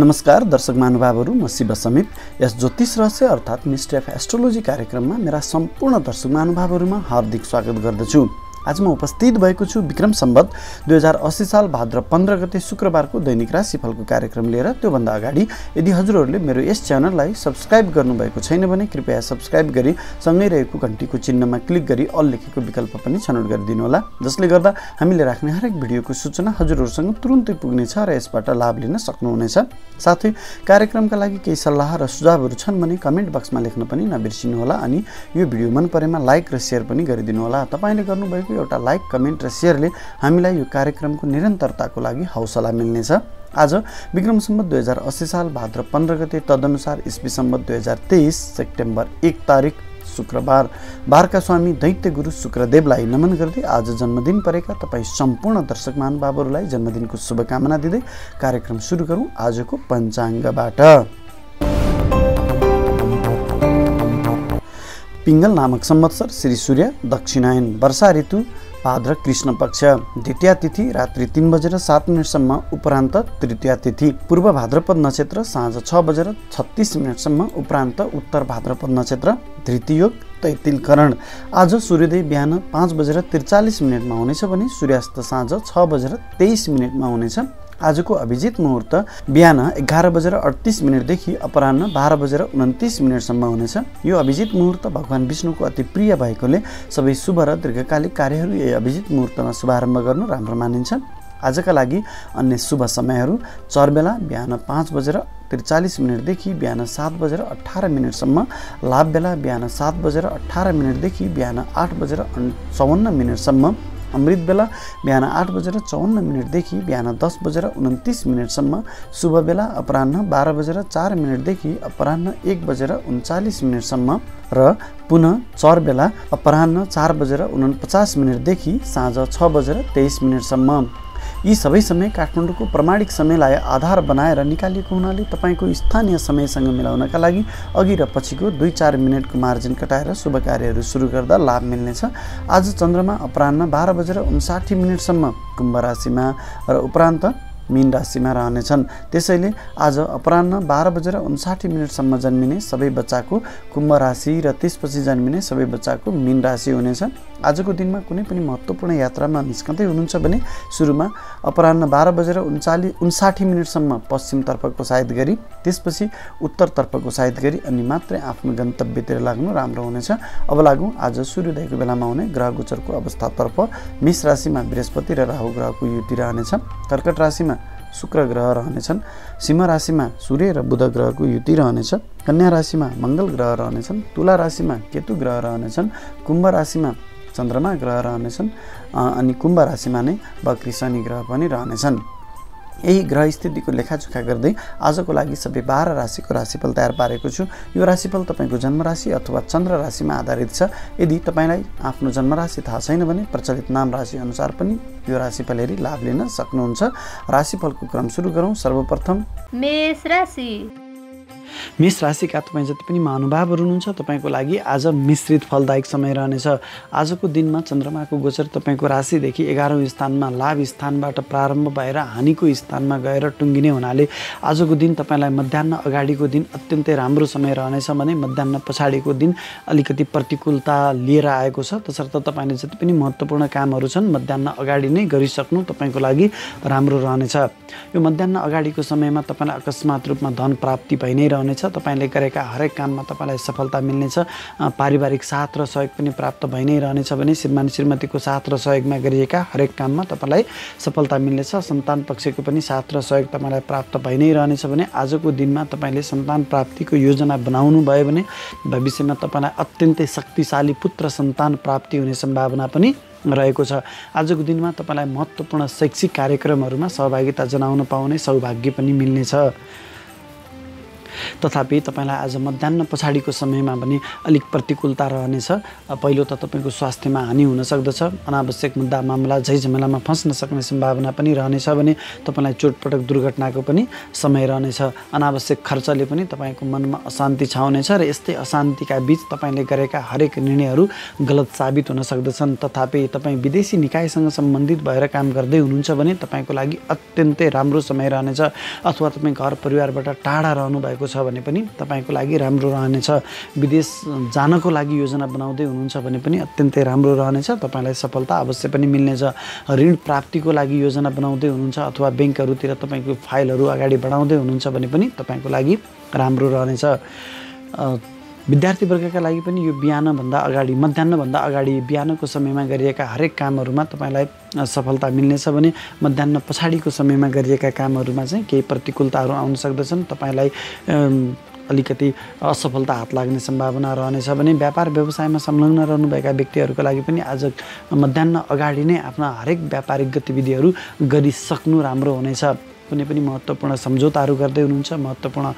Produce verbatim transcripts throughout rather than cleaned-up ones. नमस्कार दर्शक महानुभावहरु, म शिव समीप। यस ज्योतिष रहस्य अर्थात् मिस्ट्री अफ एस्ट्रोलोजी कार्यक्रममा मेरा सम्पूर्ण दर्शक महानुभावहरुमा हार्दिक स्वागत गर्दछु। आज म उपस्थित भएको छु विक्रम सम्वत दुई हजार अस्सी साल भाद्र पंद्रह गते शुक्रबारको दैनिक राशिफलको कार्यक्रम लिएर। त्योभन्दा अगाडि यदि हजुरहरूले मेरो यस च्यानललाई सब्स्क्राइब गर्नुभएको छैन भने कृपया सब्स्क्राइब गरी सँगै रहेको घण्टीको चिन्हमा क्लिक गरी अल लेखेको विकल्प पनि छनौट गरिदिनु होला, जसले गर्दा हामीले राख्ने हरेक भिडियोको सूचना हजुरहरूसँग तुरुन्तै पुग्नेछ र यसबाट लाभ लिन सक्नुहुनेछ। साथै कार्यक्रमका लागि केही सल्लाह र सुझावहरू छन् भने कमेन्ट बक्समा लेख्न पनि नबिर्सिनु होला अनि यो भिडियो मन परेमा लाइक र शेयर पनि गरिदिनु होला। तपाईले गर्नुभएको एउटा लाइक, कमेन्ट र शेयरले हामीलाई यो कार्यक्रमको निरन्तरताको लागि हौसला मिल्नेछ। आज विक्रम सम्वत दुई हजार अस्सी साल भाद्र पंद्रह गते तदनुसार ईस्वी सम्वत दुई हजार तेईस सेप्टेम्बर एक तारिक शुक्रबार बारका स्वामी दैत्य गुरु शुक्रदेवलाई नमन गर्दै आज जन्मदिन परेका तपाईँ सम्पूर्ण दर्शक महानुभावहरूलाई जन्मदिनको शुभकामना दिँदै कार्यक्रम सुरु गरौँ आजको पञ्चाङ्गबाट। पिङ्गल नामक संवत्सर, श्री सूर्य दक्षिणायन, वर्षा ऋतु, भाद्र कृष्ण पक्ष, द्वितीया तिथि रात्रि तीन बजेर सात मिनटसम्म, उपरान्त तृतीया तिथि, पूर्व भाद्रपद नक्षत्र साँझ छ बजेर छत्तीस मिनटसम्म, उपरान्त उत्तर भाद्रपद नक्षत्र, धृतियोग, तैतिलकरण। आज सूर्योदय बिहान पाँच बजेर त्रिचालीस मिनटमा हुनेछ भने सूर्यास्त साँझ छ बजेर तेईस मिनटमा हुनेछ। आजको अभिजित मुहूर्त बिहान एघार बजेर अड़तीस मिनटदेखि अपराह्न बाह्र बजेर उन्तिस मिनटसम्म हुनेछ। यो अभिजित मुहूर्त भगवान विष्णुको अति प्रिय भएकोले सबै शुभ र दीर्घकालिक कार्यहरू यही अभिजित मुहूर्तमा शुभारम्भ गर्नु राम्रो मानिन्छ। आजका लागि अन्य शुभ समयहरू: चरबेला बिहान पाँच बजेर त्रिचालीस मिनटदेखि बिहान सात बजेर अठारह मिनटसम्म, लाभ बेला बिहान सात बजेर अठारह मिनटदेखि बिहान आठ बजेर चौवन्न मिनटसम्म, अमृत बेला बिहान आठ बजेर चौवन्न मिनटदेखि बिहान दस बजेर उन्तिस मिनटसम्म, शुभ बेला अपराह्न बाह्र बजेर चार मिनटदेखि अपराह्न एक बजेर उन्चालिस मिनटसम्म र पुनः चर बेला अपराह्न चार बजेर उनपचास मिनटदेखि साँझ छ बजेर तेईस मिनटसम्म। यी सबै समय काठमाडौँको प्रमाणिक समयलाई आधार बनाएर निकालिएको हुनाले तपाईँको स्थानीय समयसँग मिलाउनका लागि अघि र पछिको दुई चार मिनटको मार्जिन कटाएर शुभ कार्यहरू सुरु गर्दा लाभ मिल्नेछ। आज चन्द्रमा अपराह्न बाह्र बजेर उन्साठी मिनटसम्म कुम्भ राशिमा र उपरान्त मीन राशिमा रहनेछन्। त्यसैले आज अपराह्न बाह्र बजेर उन्साठी मिनटसम्म जन्मिने सबै बच्चाको कुम्भ राशि र त्यसपछि जन्मिने सबै बच्चाको मीन राशि हुनेछ। आजको दिनमा कुनै पनि महत्त्वपूर्ण यात्रामा निस्कँदै हुनुहुन्छ भने सुरुमा अपराह्न बाह्र बजेर उन्चालिस उन्साठी मिनटसम्म पश्चिमतर्फको साइड गरी त्यसपछि उत्तरतर्फको साइड गरी अनि मात्रै आफ्नो गन्तव्यतिर लाग्नु राम्रो हुनेछ। अब लागौँ आज सूर्योदयको बेलामा हुने ग्रह गोचरको अवस्थातर्फ। मेष राशिमा बृहस्पति र राहु ग्रहको युति रहनेछ। कर्कट राशिमा शुक्र ग्रह रहनेछन्। सिंह राशिमा सूर्य र बुध ग्रहको युति रहनेछ। कन्या राशिमा मङ्गल ग्रह रहनेछन्। तुला राशिमा केतु ग्रह रहनेछन्। कुम्भ राशिमा चन्द्रमा ग्रह रहनेछन् अनि कुम्भ राशिमा नै बक्री शनि ग्रह पनि रहनेछन्। यही ग्रह स्थितिको लेखाजोखा गर्दै आजको लागि सबै बाह्र राशिको राशिफल तयार पारेको छु। यो राशिफल तपाईँको जन्मराशि अथवा चन्द्र राशिमा आधारित छ। यदि तपाईँलाई आफ्नो जन्मराशि थाहा छैन भने प्रचलित नाम राशि अनुसार पनि यो राशिफल हेरी लाभ लिन सक्नुहुन्छ। राशिफलको क्रम सुरु गरौँ। सर्वप्रथम मेष राशि। मेष राशिका तपाईँ जति पनि महानुभावहरू हुनुहुन्छ तपाईँको लागि आज मिश्रित फलदायक समय रहनेछ। आजको दिनमा चन्द्रमाको गोचर तपाईँको राशिदेखि एघारौँ स्थानमा, लाभ स्थानबाट प्रारम्भ भएर हानिको स्थानमा गएर टुङ्गिने हुनाले आजको दिन तपाईँलाई मध्याह्न अगाडिको दिन अत्यन्तै राम्रो समय रहनेछ भने मध्याह्न पछाडिको दिन अलिकति प्रतिकूलता लिएर आएको छ। तसर्थ तपाईँले जति पनि महत्त्वपूर्ण कामहरू छन् मध्याह्न अगाडि नै गरिसक्नु तपाईँको लागि राम्रो रहनेछ। यो मध्याह्न अगाडिको समयमा तपाईँलाई अकस्मात रूपमा धन प्राप्ति भइ नै रहनेछ। तपाईँले गरेका हरेक काममा तपाईँलाई सफलता मिल्नेछ। पारिवारिक साथ र सहयोग पनि प्राप्त भइ नै रहनेछ भने श्रीमान श्रीमतीको साथ र सहयोगमा गरिएका हरेक काममा तपाईँलाई सफलता मिल्नेछ। सन्तान पक्षको पनि साथ र सहयोग तपाईँलाई प्राप्त भइ नै रहनेछ भने आजको दिनमा तपाईँले सन्तान प्राप्तिको योजना बनाउनु भयो भने भविष्यमा तपाईँलाई अत्यन्तै शक्तिशाली पुत्र सन्तान प्राप्ति हुने सम्भावना पनि रहेको छ। आजको दिनमा तपाईँलाई महत्त्वपूर्ण शैक्षिक कार्यक्रमहरूमा सहभागिता जनाउन पाउने सौभाग्य पनि मिल्नेछ। तथापि तपाईलाई आज मध्याह्न पछाडीको समयमा पनि अलिक प्रतिकूलता रहनेछ। पहिलो त तपाईको स्वास्थ्यमा हानि हुन सक्दछ, अनावश्यक मुद्दा मामला झै झमेलामा फस्न सक्ने सम्भावना पनि रहनेछ भने तपाईलाई चोटपटक दुर्घटनाको पनि समय रहनेछ। अनावश्यक खर्चले पनि तपाईको मनमा अशान्ति छाउनेछ र यस्तै अशान्तिका बीच तपाईले गरेका हरेक निर्णयहरू गलत साबित हुन सक्दछन्। तथापि तपाई विदेशी निकायसँग सम्बन्धित भएर काम गर्दै हुनुहुन्छ भने तपाईको लागि अत्यन्तै राम्रो समय रहनेछ। अथवा तपाई घर परिवारबाट टाढा रहनु भएको छ भने पनि तपाईको लागि राम्रो रहनेछ। विदेश जानको लागि योजना बनाउँदै हुनुहुन्छ भने पनि अत्यन्तै राम्रो रहनेछ, तपाईलाई सफलता अवश्य पनि मिल्नेछ। ऋण प्राप्तिको लागि योजना बनाउँदै हुनुहुन्छ अथवा बैंकहरुतिर तपाईको फाइलहरु अगाडि बढाउँदै हुनुहुन्छ भने पनि तपाईको लागि राम्रो रहनेछ। विद्यार्थी वर्गका लागि पनि यो बिहान भन्दा अगाडि मध्याह्न भन्दा अगाडि बिहानको समयमा गरिएका हरेक कामहरुमा तपाईलाई सफलता मिल्नेछ भने मध्याह्न पछाडीको समयमा गरिएका कामहरुमा चाहिँ केही प्रतिकूलताहरू आउन सक्दछन्। तपाईलाई अलिकति असफलता हात लाग्ने सम्भावना रहनेछ भने व्यापार व्यवसायमा संलग्न रहनुभएका व्यक्तिहरुको लागि पनि आज मध्याह्न अगाडि नै आफ्ना हरेक व्यापारिक गतिविधिहरू गरिसक्नु राम्रो हुनेछ। कुनै पनि महत्त्वपूर्ण सम्झौताहरू गर्दै हुनुहुन्छ, महत्त्वपूर्ण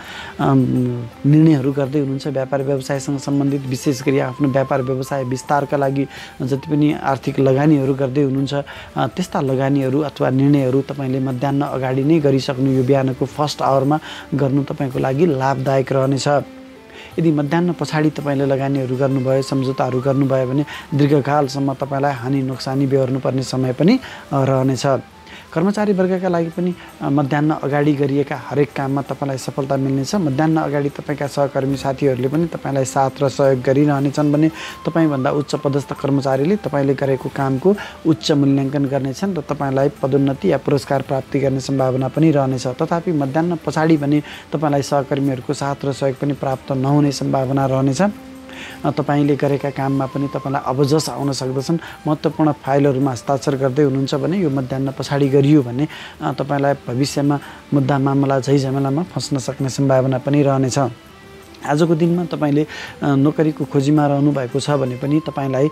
निर्णयहरू गर्दै हुनुहुन्छ व्यापार व्यवसायसँग सम्बन्धित, विशेष गरी आफ्नो व्यापार व्यवसाय विस्तारका लागि जति पनि आर्थिक लगानीहरू गर्दै हुनुहुन्छ त्यस्ता लगानीहरू अथवा निर्णयहरू तपाईले मध्याह्न अगाडि नै गरिसक्नु यो बिहानको फर्स्ट आवरमा गर्नु तपाईको लागि लाभदायक रहनेछ। यदि मध्याह्न पछाडी तपाईले लगानीहरू गर्नुभयो, सम्झौताहरू गर्नुभयो भने दीर्घकालसम्म तपाईलाई हानि नोक्सानी बेहोर्नुपर्ने समय पनि रहनेछ। कर्मचारी वर्गका लागि पनि मध्याह्न अगाडि गरिएका हरेक काममा तपाईलाई सफलता मिल्नेछ। मध्याह्न अगाडि तपाईका सहकर्मी साथीहरूले पनि तपाईलाई साथ र सहयोग गरिरहनेछन् भने तपाईभन्दा उच्च पदस्थ कर्मचारीले तपाईले गरेको कामको उच्च मूल्याङ्कन गर्नेछन् र तपाईलाई पदोन्नति या पुरस्कार प्राप्ति गर्ने सम्भावना पनि रहनेछ। तथापि मध्याह्न पछाडि भने तपाईलाई सहकर्मीहरूको साथ र सहयोग पनि प्राप्त नहुने सम्भावना रहनेछ। तपाईले गरेका काममा पनि तपाईलाई अबजस आउन सक्दछन्। महत्त्वपूर्ण फाइलहरुमा हस्ताक्षर गर्दै हुनुहुन्छ भने यो मध्याह्न पछाडी गरियो भने तपाईलाई भविष्यमा मुद्दा मामला झै झमेलामा फस्न सक्ने सम्भावना पनि रहनेछ। आजको दिनमा तपाईले नोकरीको खोजीमा रहनु भएको छ भने पनि तपाईलाई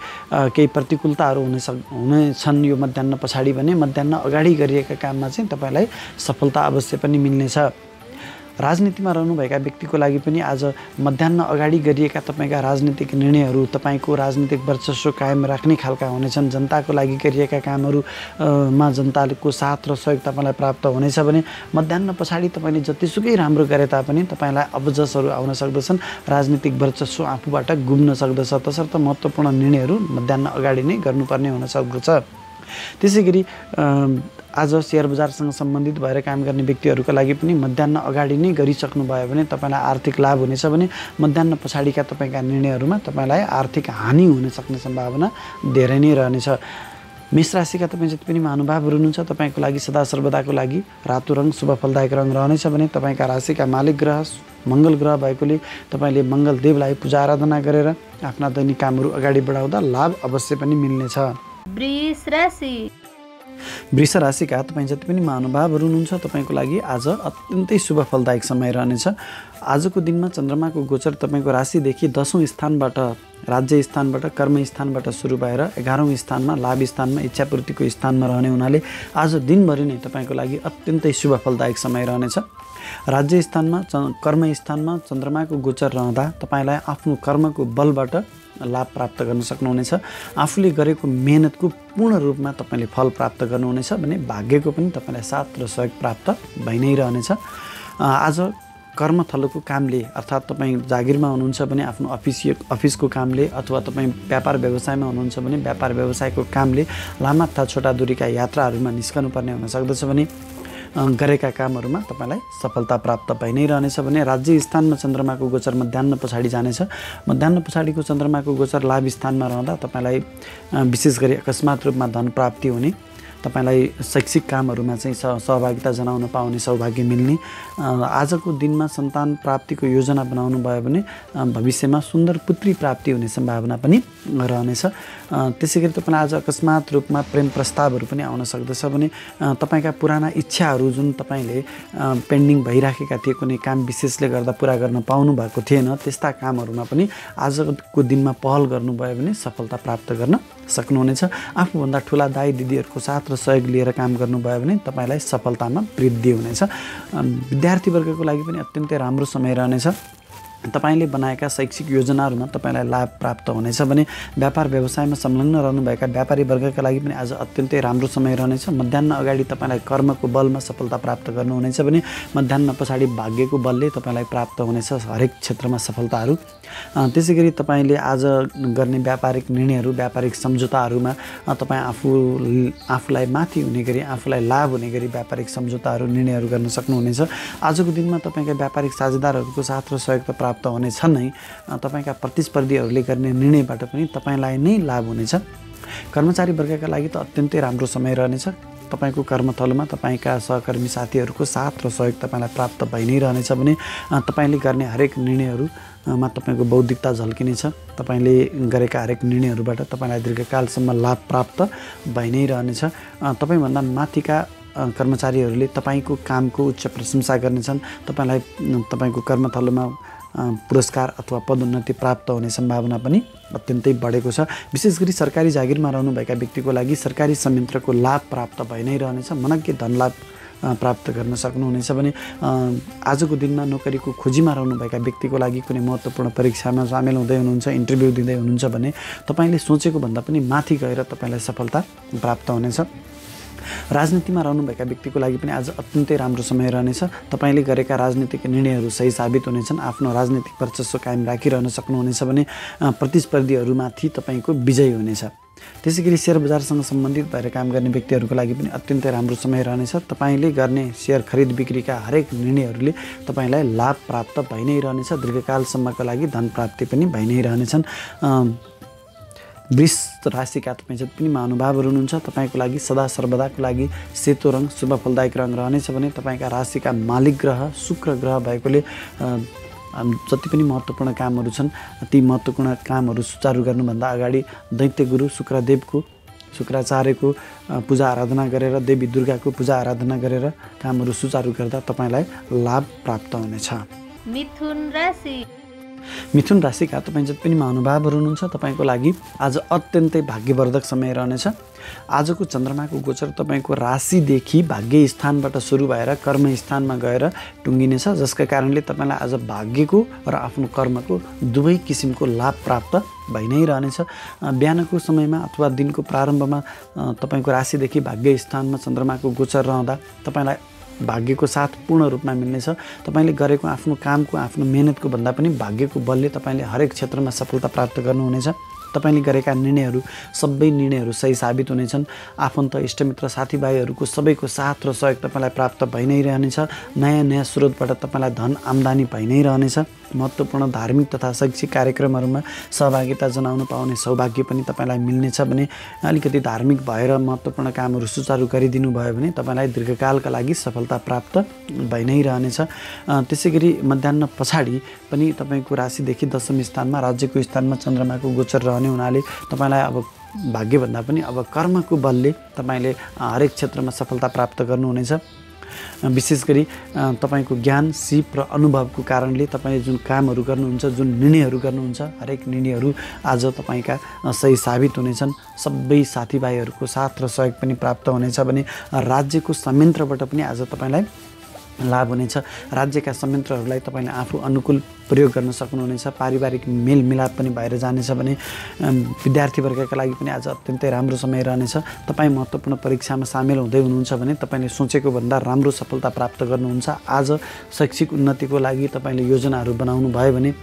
केही प्रतिकूलताहरू हुन हुनेछन् यो मध्याह्न पछाडी भने मध्याह्न अगाडि गरिएका काममा चाहिँ तपाईलाई सफलता अवश्य पनि मिल्नेछ। राजनीतिमा रहनुभएका व्यक्तिको लागि पनि आज मध्याह्न अगाडि गरिएका तपाईका राजनीतिक निर्णयहरू तपाईको राजनीतिक वर्चस्व कायम राख्ने खालका हुनेछन्। जनताको लागि गरिएका कामहरुमा जनताको साथ र सहयोग तपाईलाई प्राप्त हुनेछ भने मध्याह्न पछाडी तपाईले जतिसुकै राम्रो गरे तापनि तपाईलाई अबजसहरू आउन सक्दछन्। राजनीतिक वर्चस्व आफूबाट गुम्न सक्दछ, तसर्थ महत्त्वपूर्ण निर्णयहरू मध्याह्न अगाडि नै गर्नुपर्ने हुन सक्दछ। त्यसैगरी आज शेयर बजारसँग सम्बन्धित भएर काम गर्ने व्यक्तिहरुको लागि पनि मध्याह्न अगाडि नै गरिसक्नु भयो भने तपाईलाई आर्थिक लाभ हुनेछ भने मध्याह्न पछाडीका तपाईका निर्णयहरूमा तपाईलाई आर्थिक हानि हुन सक्ने सम्भावना धेरै नै रहनेछ। मेष राशिका तपाई जति पनि महानुभावहरु हुनुहुन्छ तपाईको लागि सदा सर्वदाको लागि रातो रङ शुभ फलदायक रङ रहनेछ भने तपाईका राशिका मालिक ग्रह मंगल ग्रह भएकोले तपाईले मंगल देवलाई पूजा आराधना गरेर आफ्ना दैनिक कामहरु अगाडि बढाउँदा लाभ अवश्य पनि मिल्नेछ। वृष राशि वृष राशिका तपाई जति पनि महानुभावहरु हुनुहुन्छ तपाईको लागि आज अत्यन्तै शुभ फलदायक समय रहनेछ। आजको दिनमा चन्द्रमाको गोचर तपाईको राशिदेखि दशौं स्थानबाट राज्य स्थानबाट कर्म स्थानबाट सुरु भएर एघारौं स्थानमा लाभ स्थानमा इच्छापूर्तिको स्थानमा रहने हुनाले आज दिनभरि नै तपाईको लागि अत्यन्तै शुभ फलदायक समय रहनेछ। राज्य स्थानमा कर्म स्थानमा चन्द्रमाको गोचर रहँदा तपाईलाई आफ्नो कर्मको बलबाट लाभ प्राप्त गर्न सक्नुहुनेछ। आफूले गरेको मेहनतको पूर्ण रूपमा तपाईले फल प्राप्त गर्नुहुनेछ भने भाग्यको पनि तपाईलाई साथ र सहयोग प्राप्त भइ नै रहनेछ। आज कर्मथलोको कामले अर्थात् तपाई जागिरमा हुनुहुन्छ भने आफ्नो अफिस अफिसको कामले अथवा तपाई व्यापार व्यवसायमा हुनुहुन्छ भने व्यापार व्यवसायको कामले लामा तथा छोटा दूरीका यात्राहरूमा निस्कनुपर्ने हुन सक्दछ भने गरेका कामहरुमा तपाईलाई सफलता प्राप्त भइ नै रहनेछ भने राज्य स्थानमा चन्द्रमाको गोचर मध्याह्न पछाडी जानेछ। मध्याह्न पछाडीको चन्द्रमाको गोचर लाभ स्थानमा रहँदा तपाईलाई विशेष गरी अकस्मात रूपमा धन प्राप्ति हुने, तपाईलाई शैक्षिक कामहरुमा चाहिँ सहभागिता जनाउन पाउने सौभाग्य मिल्ने, आजको दिनमा सन्तान प्राप्तिको योजना बनाउनु भयो भने भविष्यमा सुन्दर पुत्री प्राप्ति हुने सम्भावना पनि रहनेछ। त्यसैगरी तपाईलाई आज अकस्मात रूपमा प्रेम प्रस्तावहरु पनि आउन सक्दछ भने तपाईका पुराना इच्छाहरु जुन तपाईले पेन्डिङ भइराखेका थिए कुनै काम विशेषले गर्दा पूरा गर्न पाउनु भएको थिएन त्यस्ता कामहरुमा पनि आजको दिनमा पहल गर्नुभयो भने सफलता प्राप्त गर्न सक्नुहुनेछ। आफूभन्दा ठूला दाइ दिदीहरुको साथ र सहयोग लिएर काम गर्नुभयो भने तपाईलाई सफलतामा वृद्धि हुनेछ। विद्यार्थीवर्गको लागि पनि अत्यन्तै राम्रो समय रहनेछ। तपाईले बनाएका शैक्षिक योजनाहरुमा तपाईलाई लाभ प्राप्त हुनेछ भने व्यापार व्यवसायमा संलग्न रहनुभएका व्यापारी वर्गका लागि पनि आज अत्यन्तै राम्रो समय रहनेछ। मध्याह्न अगाडि तपाईलाई कर्मको बलमा सफलता प्राप्त गर्नुहुनेछ भने मध्याह्न पछाडी भाग्यको बलले तपाईलाई प्राप्त हुनेछ। हरेक क्षेत्रमा सफलताहरु। त्यसैगरी तपाईले आज गर्ने व्यापारिक निर्णयहरु, व्यापारिक सम्झौताहरुमा तपाई आफू आफूलाई माथि हुने गरी आफूलाई लाभ हुने गरी व्यापारिक सम्झौताहरु निर्णयहरु गर्न सक्नुहुनेछ। आजको दिनमा तपाईका व्यापारिक साझेदारहरुको साथ र सहयोग प्राप्त हुनेछ नै। तपाईका प्रतिस्पर्धीहरुले गर्ने निर्णयबाट पनि तपाईलाई नै लाभ हुनेछ। कर्मचारी वर्गका लागि त अत्यन्तै राम्रो समय रहनेछ। तपाईको कर्मथलमा तपाईका सहकर्मी साथीहरुको साथ र सहयोग तपाईलाई प्राप्त भइ नै रहनेछ भने तपाईले गर्ने हरेक निर्णयहरुमा तपाईको बौद्धिकता झल्किनेछ। तपाईले गरेका हरेक निर्णयहरुबाट तपाईलाई दीर्घकालसम्म लाभ प्राप्त भइ नै रहनेछ। तपाईभन्दा माथिका कर्मचारीहरुले तपाईको कामको उच्च प्रशंसा गर्नेछन्। तपाईलाई तपाईको कर्मथलमा पुरस्कार अथवा पदोन्नति प्राप्त हुने सम्भावना पनि अत्यन्तै बढेको छ। विशेष गरी सरकारी जागिरमा रहनुभएका व्यक्तिको लागि सरकारी संयन्त्रको लाभ प्राप्त भइ नै रहनेछ। मनग्गे धनलाभ प्राप्त गर्न सक्नुहुनेछ भने आजको दिनमा नोकरीको खोजीमा रहनुभएका व्यक्तिको लागि कुनै महत्त्वपूर्ण परीक्षामा सामेल हुँदै हुनुहुन्छ, इन्टरभ्यू दिँदै हुनुहुन्छ भने तपाईले सोचेको भन्दा पनि माथि गएर तपाईलाई सफलता प्राप्त हुनेछ। राजनीतिमा रहनुभएका व्यक्तिको लागि पनि आज अत्यन्तै राम्रो समय रहनेछ। तपाईले गरेका राजनीतिक निर्णयहरू सही साबित हुनेछन्। आफ्नो राजनीतिक वर्चस्व कायम राखिरहन सक्नुहुनेछ भने प्रतिस्पर्धीहरूमाथि तपाईको विजय हुनेछ। त्यसैगरी शेयर बजारसँग सम्बन्धित भएर काम गर्ने व्यक्तिहरूको लागि पनि अत्यन्तै राम्रो समय रहनेछ। तपाईले गर्ने शेयर खरिद बिक्रीका हरेक निर्णयहरूले तपाईलाई लाभ प्राप्त भइ नै रहनेछ। दीर्घकालसम्मका लागि धन प्राप्ति पनि भइ नै रहनेछन्। वृष राशिका तपाईँ जति पनि महानुभावहरू हुनुहुन्छ तपाईको लागि सदा सर्वदाको लागि सेतो रङ शुभ फलदायक रङ रहनेछ भने तपाईका राशिका मालिक ग्रह शुक्र ग्रह भएकोले जति पनि महत्त्वपूर्ण कामहरू छन् ती महत्त्वपूर्ण कामहरू सुचारु गर्नुभन्दा अगाडि दैत्य गुरु शुक्रदेवको शुक्राचार्यको पूजा आराधना गरेर देवी दुर्गाको पूजा आराधना गरेर कामहरू सुचारु गर्दा तपाईलाई लाभ प्राप्त हुनेछ। मिथुन राशि मिथुन राशिका तपाईँ जति पनि महानुभावहरू हुनुहुन्छ तपाईको लागि आज अत्यन्तै भाग्यवर्धक समय रहनेछ। आजको चन्द्रमाको गोचर तपाईको राशिदेखि भाग्य स्थानबाट सुरु भएर कर्म स्थानमा गएर टुङ्गिनेछ, जसका कारणले तपाईलाई आज भाग्यको र आफ्नो कर्मको दुवै किसिमको लाभ प्राप्त भइ नै रहनेछ। बिहानको समयमा अथवा दिनको प्रारम्भमा तपाईको राशिदेखि भाग्य स्थानमा चन्द्रमाको गोचर रहँदा तपाईलाई भाग्यको साथ पूर्ण रूपमा मिल्नेछ। तपाईले गरेको आफ्नो कामको आफ्नो मेहनतको भन्दा पनि भाग्यको बलले तपाईले हरेक क्षेत्रमा सफलता प्राप्त गर्नुहुनेछ। तपाईले गरेका निर्णयहरू सबै निर्णयहरू सही साबित हुनेछन्। आफन्त इष्टमित्र साथीभाइहरूको सबैको साथ र सहयोग तपाईलाई प्राप्त भइ नै रहनेछ। नयाँ नयाँ स्रोतबाट तपाईलाई धन आम्दानी भइ नै रहनेछ। महत्त्वपूर्ण धार्मिक तथा शैक्षिक कार्यक्रमहरूमा सहभागिता जनाउन पाउने सौभाग्य पनि तपाईलाई मिल्नेछ भने अलिकति धार्मिक भएर महत्त्वपूर्ण कामहरू सुचारु गरिदिनु भयो भने तपाईलाई दीर्घकालका लागि सफलता प्राप्त भइ नै रहनेछ। त्यसैगरी मध्याह्न पछाडि पनि तपाईँको राशिदेखि दशमी स्थानमा राज्यको स्थानमा चन्द्रमाको गोचर रहने हुनाले तपाईँलाई अब भाग्यभन्दा पनि अब कर्मको बलले तपाईँले हरेक क्षेत्रमा सफलता प्राप्त गर्नुहुनेछ। विशेष गरी तपाईको ज्ञान सिप र अनुभवको कारणले तपाईले जुन कामहरू गर्नुहुन्छ, जुन निर्णयहरू गर्नुहुन्छ हरेक निर्णयहरू आज तपाईका सही साबित हुनेछन्। सबै साथीभाइहरूको साथ र सहयोग पनि प्राप्त हुनेछ भने राज्यको संयन्त्रबाट पनि आज तपाईलाई लाभ हुनेछ। राज्यका संयन्त्रहरूलाई तपाईले आफू अनुकूल प्रयोग गर्न सक्नुहुनेछ। पारिवारिक मेलमिलाप पनि भएर जानेछ भने विद्यार्थीवर्गका लागि पनि आज अत्यन्तै राम्रो समय रहनेछ। तपाईँ महत्त्वपूर्ण परीक्षामा सामेल हुँदै हुनुहुन्छ भने तपाईँले सोचेको भन्दा राम्रो सफलता प्राप्त गर्नुहुन्छ। आज शैक्षिक उन्नतिको लागि तपाईँले योजनाहरू बनाउनु भयो भने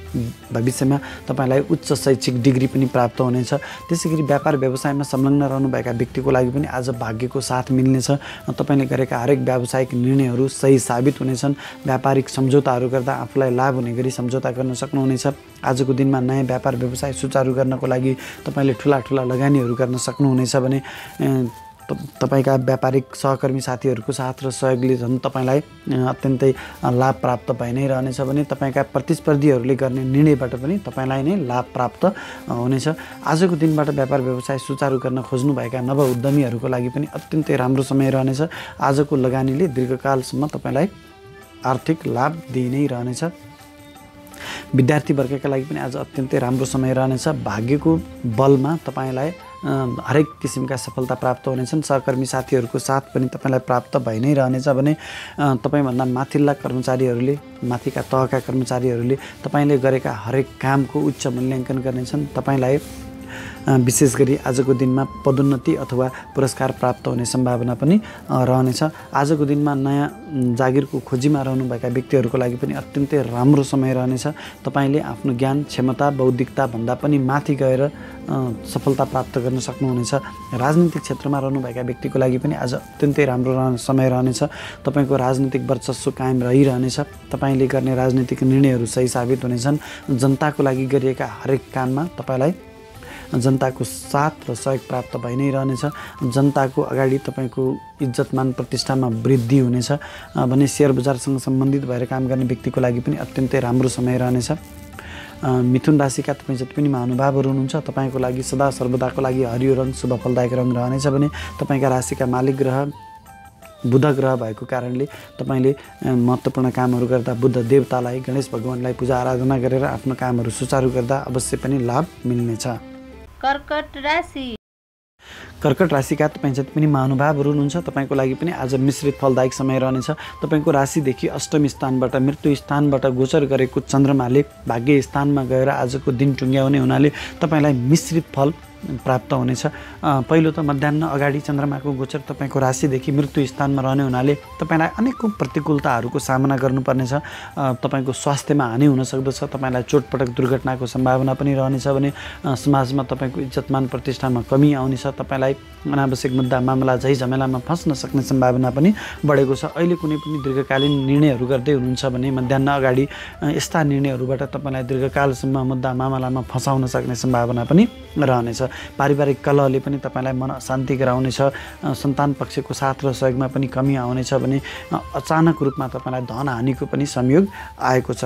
भविष्यमा तपाईँलाई उच्च शैक्षिक डिग्री पनि प्राप्त हुनेछ। त्यसैगरी व्यापार व्यवसायमा संलग्न रहनुभएका व्यक्तिको लागि पनि आज भाग्यको साथ मिल्नेछ। तपाईँले गरेका हरेक व्यावसायिक निर्णयहरू सही साबित हुनेछन्। व्यापारिक सम्झौताहरू गर्दा आफूलाई लाभ हुने गरी सम्झौता गर्न सक्नुहुनेछ। आजको दिनमा नयाँ व्यापार व्यवसाय सुचारु गर्नको लागि तपाईँले ठुला ठुला लगानीहरू गर्न सक्नुहुनेछ भने तपाईका व्यापारिक सहकर्मी साथीहरूको साथ र सहयोगले झन् तपाईँलाई अत्यन्तै लाभ प्राप्त भइ नै रहनेछ भने तपाईँका प्रतिस्पर्धीहरूले गर्ने निर्णयबाट पनि तपाईँलाई नै लाभ प्राप्त हुनेछ। आजको दिनबाट व्यापार व्यवसाय सुचारु गर्न खोज्नुभएका नव उद्यमीहरूको लागि पनि अत्यन्तै राम्रो समय रहनेछ। आजको लगानीले दीर्घकालसम्म तपाईँलाई आर्थिक लाभ दिइ नै रहनेछ। विद्यार्थीवर्गका लागि पनि आज अत्यन्तै राम्रो समय रहनेछ। भाग्यको बलमा तपाईँलाई हर एक किसिमका सफलता प्राप्त हुनेछन्। सहकर्मी साथीहरुको साथ पनि तपाईलाई प्राप्त भइ नै रहनेछ भने तपाईभन्दा माथिल्ला कर्मचारीहरुले माथिका तहका कर्मचारीहरुले तपाईले गरेका हरेक कामको उच्च मूल्याङ्कन गर्नेछन्। तपाईलाई विशेष गरी आजको दिनमा पदोन्नति अथवा पुरस्कार प्राप्त हुने सम्भावना पनि रहनेछ। आजको दिनमा नयाँ जागिरको खोजीमा रहनुभएका व्यक्तिहरुको लागि पनि अत्यन्तै राम्रो समय रहनेछ। तपाईले आफ्नो ज्ञान क्षमता बौद्धिकता भन्दा पनि माथि गएर सफलता प्राप्त गर्न सक्नुहुनेछ। राजनीतिक क्षेत्रमा रहनुभएका व्यक्तिको लागि पनि आज अत्यन्तै राम्रो समय रहनेछ। तपाईको राजनीतिक वर्चस्व कायम रहिरहनेछ। तपाईले गर्ने राजनीतिक निर्णयहरु सही साबित हुनेछन्। जनताको लागि गरिएका हरेक काममा तपाईलाई जनताको साथ र सहयोग प्राप्त भइ नै रहनेछ। जनताको अगाडि तपाईको इज्जतमान प्रतिष्ठामा वृद्धि हुनेछ भने शेयर बजारसँग सम्बन्धित भएर काम गर्ने व्यक्तिको लागि पनि अत्यन्तै राम्रो समय रहनेछ। मिथुन राशिका तपाईँ जति पनि महानुभावहरू हुनुहुन्छ तपाईको लागि सदा सर्वदाको लागि हरियो रङ शुभ फलदायक रङ रहनेछ भने तपाईका राशिका मालिक ग्रह बुध ग्रह भएको कारणले तपाईले महत्त्वपूर्ण कामहरू गर्दा बुद्ध देवतालाई गणेश भगवानलाई पूजा आराधना गरेर आफ्नो कामहरू सुचारु गर्दा अवश्य पनि लाभ मिल्नेछ। कर्कट राशि कर्कट राशिका तपाईं जति पनि महानुभावहरू हुनुहुन्छ तपाईको लागि पनि आज मिश्रित फलदायक समय रहनेछ। तपाईको राशिदेखि अष्टम स्थानबाट मृत्यु स्थानबाट गोचर गरेको चन्द्रमाले भाग्य स्थानमा गएर आजको दिन टुङ्ग्याउने हुनाले तपाईलाई मिश्रित फल प्राप्त हुनेछ। पहिलो त मध्याह्न अगाडि चन्द्रमाको गोचर तपाईको राशिदेखि मृत्यु स्थानमा रहने हुनाले तपाईलाई अनेकौं प्रतिकूलताहरूको सामना गर्नुपर्नेछ। तपाईको स्वास्थ्यमा हानि हुन सक्दछ। तपाईलाई चोटपटक दुर्घटनाको सम्भावना पनि रहनेछ भने समाजमा तपाईको इज्जतमान प्रतिष्ठामा कमी आउनेछ। तपाईलाई अनावश्यक मुद्दा मामला झै झमेलामा फस्न सक्ने सम्भावना पनि बढेको छ। अहिले कुनै पनि दीर्घकालीन निर्णयहरू गर्दै हुनुहुन्छ भने मध्याह्न अगाडि यस्ता निर्णयहरूबाट तपाईँलाई दीर्घकालसम्म मुद्दा मामलामा फसाउन सक्ने सम्भावना पनि रहनेछ। पारिवारिक कलहले पनि तपाईलाई मन अशान्ति गराउनेछ। सन्तान पक्षको साथ र सहयोगमा पनि कमी आउनेछ भने अचानक रूपमा तपाईलाई धन हानिको पनि संयोग आएको छ।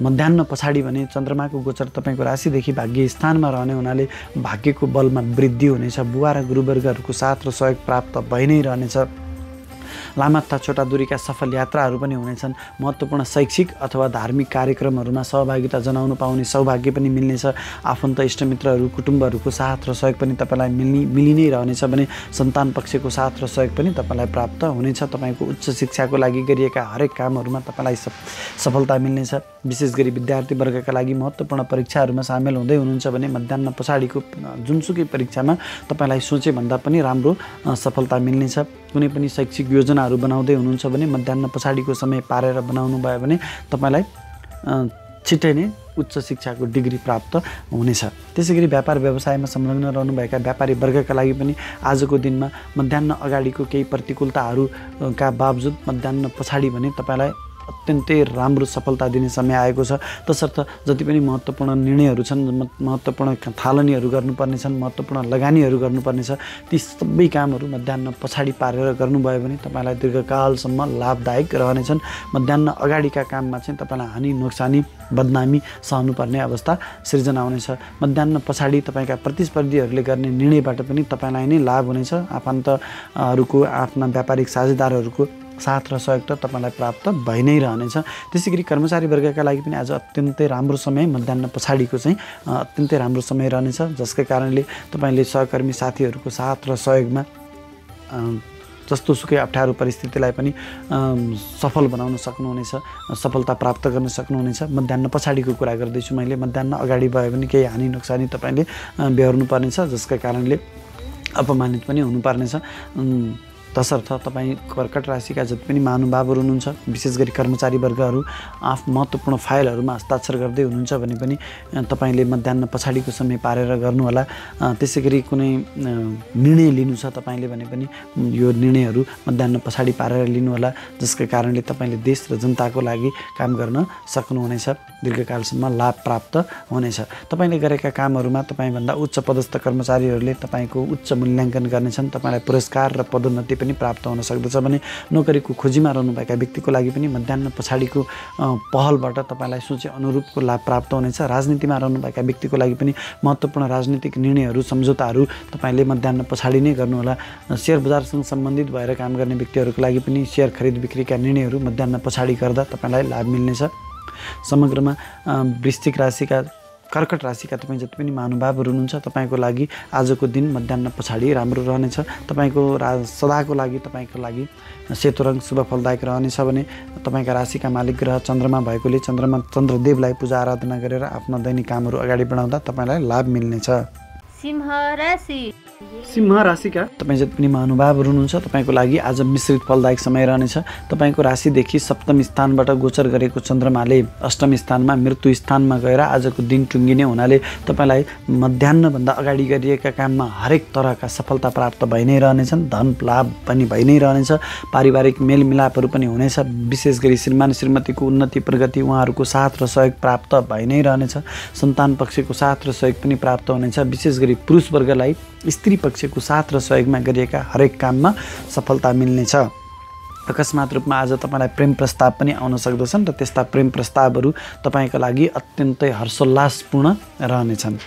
मध्याह्न पछाडि भने चन्द्रमाको गोचर तपाईको राशिदेखि भाग्य स्थानमा रहने हुनाले भाग्यको बलमा वृद्धि हुनेछ। बुवा र गुरुवर्गहरूको साथ र सहयोग प्राप्त भइ नै रहनेछ। लामा तथा छोटा दूरीका सफल यात्राहरू पनि हुनेछन्। महत्त्वपूर्ण शैक्षिक अथवा धार्मिक कार्यक्रमहरूमा सहभागिता जनाउन पाउने सौभाग्य पनि मिल्नेछ। आफन्त इष्टमित्रहरू कुटुम्बहरूको साथ र सहयोग पनि तपाईलाई मिल्ने मिलि नै रहनेछ भने सन्तान पक्षको साथ र सहयोग पनि तपाईलाई प्राप्त हुनेछ। तपाईँको उच्च शिक्षाको लागि गरिएका हरेक कामहरूमा तपाईँलाई सफलता मिल्नेछ। विशेष गरी विद्यार्थी वर्गका लागि महत्त्वपूर्ण परीक्षाहरूमा सामेल हुँदै हुनुहुन्छ भने मध्याह्न पछाडिको जुनसुकै परीक्षामा तपाईँलाई सोचे भन्दा पनि राम्रो सफलता मिल्नेछ। कुनै पनि शैक्षिक योजनाहरू बनाउँदै हुनुहुन्छ भने मध्याह्न पछाडिको समय पारेर बनाउनु भयो भने तपाईलाई छिट्टै नै उच्च शिक्षाको डिग्री प्राप्त हुनेछ। त्यसैगरी व्यापार व्यवसायमा संलग्न रहनुभएका व्यापारी वर्गका लागि पनि आजको दिनमा मध्याह्न अगाडिको केही प्रतिकूलताहरूका बावजुद मध्याह्न पछाडि भने तपाईलाई अत्यन्तै राम्रो सफलता दिने समय आएको छ। तसर्थ जति पनि महत्त्वपूर्ण निर्णयहरू छन् महत्त्वपूर्ण थालनीहरू गर्नुपर्ने छन् महत्त्वपूर्ण लगानीहरू गर्नुपर्नेछ ती सबै कामहरू मध्याह्न पछाडि पारेर गर्नुभयो भने तपाईँलाई दीर्घकालसम्म लाभदायक रहनेछन्। मध्याह्न अगाडिका काममा चाहिँ तपाईँलाई हानि नोक्सानी बदनामी सहनुपर्ने अवस्था सिर्जना हुनेछ। मध्याह्न पछाडि तपाईँका प्रतिस्पर्धीहरूले गर्ने निर्णयबाट पनि तपाईँलाई नै लाभ हुनेछ। आफन्तहरूको आफ्ना व्यापारिक साझेदारहरूको साथ र सहयोग त तपाईलाई प्राप्त भइ नै रहनेछ। त्यसै गरी कर्मचारी वर्गका लागि पनि आज अत्यन्तै राम्रो समय मध्याह्न पछाडिको चाहिँ अत्यन्तै राम्रो समय रहनेछ। जसका कारणले तपाईँले सहकर्मी साथीहरूको साथ र सहयोगमा जस्तो सुकै अप्ठ्यारो परिस्थितिलाई पनि सफल बनाउन सक्नुहुनेछ सफलता प्राप्त गर्न सक्नुहुनेछ। मध्याह्न पछाडिको कुरा गर्दैछु मैले। मध्याह्न अगाडि भयो भने केही हानि नोक्सानी तपाईँले बेहोर्नुपर्नेछ जसका कारणले अपमानित पनि हुनुपर्नेछ। तसर्थ तपाईँ कर्कट राशिका जति पनि महानुभावहरू हुनुहुन्छ विशेष गरी कर्मचारी वर्गहरू आफ्नो महत्त्वपूर्ण फाइलहरूमा हस्ताक्षर गर्दै हुनुहुन्छ भने पनि तपाईँले मध्याह्न पछाडिको समय पारेर गर्नुहोला। त्यसै गरी कुनै निर्णय लिनु छ तपाईँले भने पनि यो निर्णयहरू मध्याह्न पछाडि पारेर लिनुहोला जसका कारणले तपाईँले देश र जनताको लागि काम गर्न सक्नुहुनेछ। दीर्घकालसम्म लाभ प्राप्त हुनेछ। तपाईँले गरेका कामहरूमा तपाईँभन्दा उच्च पदस्थ कर्मचारीहरूले तपाईँको उच्च मूल्याङ्कन गर्नेछन्। तपाईँलाई पुरस्कार र पदोन्नति पनि प्राप्त हुन सक्दछ भने नोकरीको खोजीमा रहनुभएका व्यक्तिको लागि पनि मध्याह्न पछाडिको पहलबाट तपाईँलाई सोचे अनुरूपको लाभ प्राप्त हुनेछ। राजनीतिमा रहनुभएका व्यक्तिको लागि पनि महत्त्वपूर्ण राजनीतिक निर्णयहरू सम्झौताहरू तपाईँले मध्याह्न पछाडि नै गर्नुहोला। शेयर बजारसँग सम्बन्धित भएर काम गर्ने व्यक्तिहरूको लागि पनि शेयर खरिद बिक्रीका निर्णयहरू मध्याह्न पछाडि गर्दा तपाईँलाई लाभ मिल्नेछ। समग्रमा वृश्चिक राशिका कर्कट राशि का तपाईं जति पनि महानुभावहरु हुनुहुन्छ तपाईको लागि आजको दिन मध्याह्न पछाडी राम्रो रहनेछ। तपाईको सदाको लागि तपाईको लागि सेतो रंग शुभ फलदायक रहनेछ भने तपाईका राशिका मालिक ग्रह चन्द्रमा भएकोले चन्द्रमा चन्द्रदेवलाई पूजा आराधना गरेर आफ्नो दैनिक कामहरु अगाडि बढाउँदा तपाईलाई लाभ मिल्नेछ। सिंह राशि सिंह राशि का तपाई जति पनि महानुभावहरु हुनुहुन्छ तपाईको लागि आज मिश्रित फलदायक समय रहनेछ। तपाईको राशिदेखि सप्तम स्थानबाट गोचर गरेको चन्द्रमाले अष्टम स्थानमा मृत्यु स्थानमा गएर आजको दिन टुंगिने हुनाले तपाईलाई मध्याह्न भन्दा अगाडि गरिएका काममा हरेक तरहका सफलता प्राप्त भइ नै रहनेछन्। धन लाभ पनि भइ नै रहनेछ। पारिवारिक मेलमिलापहरु पनि हुनेछ। विशेष गरी श्रीमान श्रीमतीको उन्नति प्रगति उहाँहरुको साथ र सहयोग प्राप्त भइ नै रहनेछ। सन्तान पक्षको साथ र सहयोग पनि प्राप्त हुनेछ। विशेष गरी पुरुष वर्गलाई स्त्री पक्षको साथ र सहयोगमा गरिएका हरेक काममा सफलता मिल्नेछ। अकस्मात रूपमा आज तपाईलाई प्रेम प्रस्ताव पनि आउन सक्दछन् र त्यस्ता प्रेम प्रस्तावहरू तपाईका लागि अत्यन्तै हर्षोल्लासपूर्ण रहनेछन्।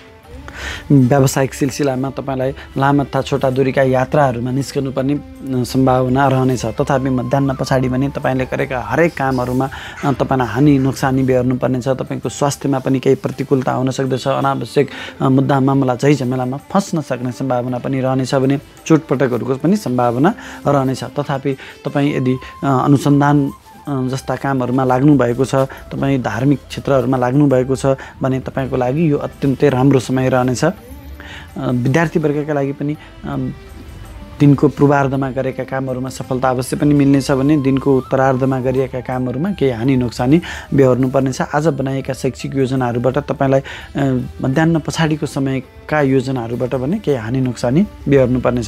व्यावसायिक सिलसिलामा तपाईलाई लामा तथा छोटा दूरीका यात्राहरूमा निस्कनुपर्ने सम्भावना रहनेछ। तथापि मध्याह्न पछाडी भने तपाईले गरेका हरेक कामहरूमा तपाईलाई हानि नोक्सानी बेहोर्नुपर्नेछ। तपाईको स्वास्थ्यमा पनि केही प्रतिकूलता आउन सक्दछ। अनावश्यक मुद्दा मामला झै झमेलामा फस्न सक्ने सम्भावना पनि रहनेछ भने चोटपटकहरूको पनि सम्भावना रहनेछ। तथापि तपाईँ यदि अनुसन्धान जस्ता कामहरुमा लाग्नु भएको छ, तपाई धार्मिक क्षेत्रहरुमा लाग्नु भएको छ भने तपाईको लागि यो अत्यन्तै राम्रो समय रहनेछ। विद्यार्थी वर्गका लागि पनि दिनको पूर्वार्धमा गरेका कामहरुमा सफलता अवश्य पनि मिल्नेछ भने दिनको उत्तरार्धमा गरिएका कामहरुमा केही हानि नोक्सानी बेहोर्नु पर्नेछ। आज बनाएका शैक्षिक योजनाहरुबाट तपाईलाई मध्याह्न पछाडीको समयका योजनाहरुबाट भने केही हानि नोक्सानी बेहोर्नु पर्नेछ।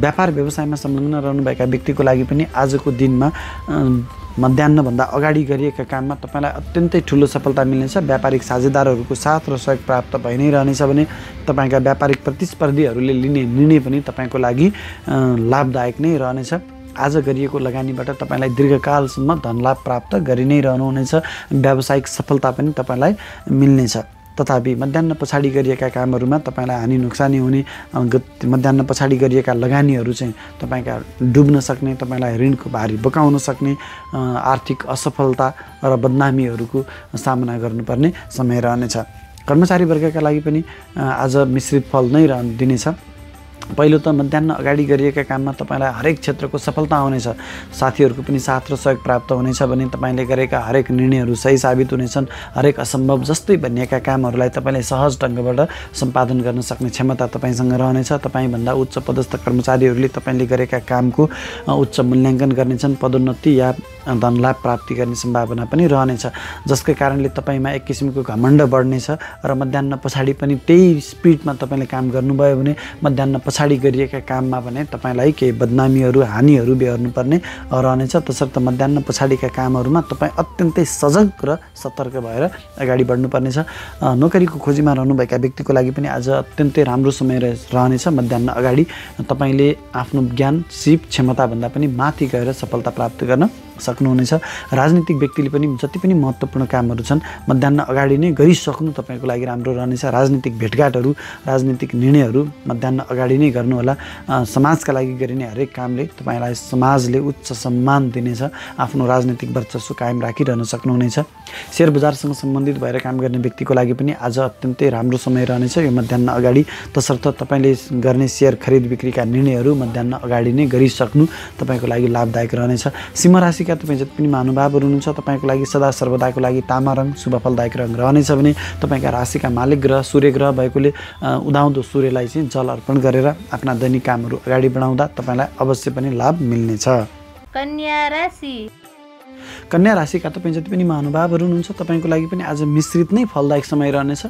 व्यापार व्यवसायमा संलग्न रहनुभएका व्यक्तिको लागि पनि आजको दिनमा मध्याह्न भन्दा अगाडि गरिएका काममा तपाईलाई अत्यन्तै ठूलो सफलता मिल्नेछ। व्यापारिक साझेदारहरूको साथ र सहयोग प्राप्त भइ नै रहनेछ भने तपाईका व्यापारिक प्रतिस्पर्धीहरूले लिने निर्णय पनि तपाईको लागि लाभदायक नै रहनेछ। आज गरिएको लगानीबाट तपाईलाई दीर्घकालसम्म धनलाभ प्राप्त गरि नै रहनुहुनेछ। व्यावसायिक सफलता पनि तपाईलाई मिल्नेछ। तथापि मध्याह्न पछाडी गरिएका कामहरुमा तपाईलाई हानि नोक्सानी हुने, मध्याह्न पछाडी गरिएका लगानीहरु चाहिँ तपाईका डुब्न सक्ने, तपाईलाई ऋणको भारी बोकाउन सक्ने, आर्थिक असफलता र बदनामीहरुको सामना गर्नुपर्ने समय रहनेछ। कर्मचारी वर्गका लागि पनि आज मिश्रित फल नै रहन दिनेछ। पहिलो त मध्याह्न अगाडि गरिएका काममा तपाईलाई हरेक क्षेत्रको सफलता आउनेछ। साथीहरुको पनि साथ र सहयोग प्राप्त हुनेछ भने तपाईले गरेका हरेक निर्णयहरु सही साबित हुनेछन्। हरेक असम्भव जस्तै बनिएका कामहरुलाई तपाईले सहज ढंगबाट सम्पादन गर्न सक्ने क्षमता तपाईसँग रहनेछ। तपाईभन्दा उच्च पदस्थ कर्मचारीहरुले तपाईले गरेका कामको उच्च मूल्यांकन गर्नेछन्। पदोन्नति या धनलाभ प्राप्ति गर्ने सम्भावना पनि रहनेछ, जसकै कारणले तपाईमा एक किसिमको घमण्ड बढ्नेछ र मध्याह्न पछाडी पनि त्यही स्पिडमा तपाईले काम गर्नुभयो भने मध्याह्न पछाडी गरिएका काममा भने तपाईलाई केही बदनामीहरू हानिहरू बेहोर्नुपर्ने रहनेछ। तसर्थ मध्याह्न पछाडीका कामहरूमा तपाईँ अत्यन्तै सजग र सतर्क भएर अगाडि बढ्नुपर्नेछ। नोकरीको खोजीमा रहनुभएका व्यक्तिको लागि पनि आज अत्यन्तै राम्रो समय रहनेछ। मध्याह्न अगाडि तपाईँले आफ्नो ज्ञान सिप क्षमताभन्दा पनि माथि गएर सफलता प्राप्त गर्न सक्नुहुनेछ। राजनीतिक व्यक्तिले पनि जति पनि महत्त्वपूर्ण कामहरू छन् मध्याह्न अगाडि नै गरिसक्नु तपाईको लागि राम्रो रहनेछ। राजनीतिक भेटघाटहरू, राजनीतिक निर्णयहरू मध्याह्न अगाडि नै गर्नुहोला। समाजका लागि गरिने हरेक कामले तपाईलाई समाजले उच्च सम्मान दिनेछ। आफ्नो राजनीतिक वर्चस्व कायम राखिरहन सक्नुहुनेछ। शेयर बजारसँग सम्बन्धित भएर काम गर्ने व्यक्तिको लागि पनि आज अत्यन्तै राम्रो समय रहनेछ यो मध्याह्न अगाडि। तसर्थ तपाईँले गर्ने सेयर खरिद बिक्रीका निर्णयहरू मध्याह्न अगाडि नै गरिसक्नु तपाईँको लागि लाभदायक रहनेछ। सिंह राशिका तपाईं जति पनि महानुभावहरु हुनुहुन्छ तपाईको लागि सदा सर्वदाको लागि तामा रंग शुभ फलदायक रंग रहनेछ भने तपाईका राशिका मालिक ग्रह सूर्य ग्रह भएकोले उदाउँदो सूर्यलाई चाहिँ जल अर्पण गरेर आफ्ना दैनिक कामहरु अगाडि बढाउँदा तपाईलाई अवश्य पनि लाभ मिल्नेछ। कन्या राशि कन्या राशिका तपाईं जति पनि महानुभावहरु हुनुहुन्छ तपाईको लागि पनि आज मिश्रित नै फलदायक समय रहनेछ।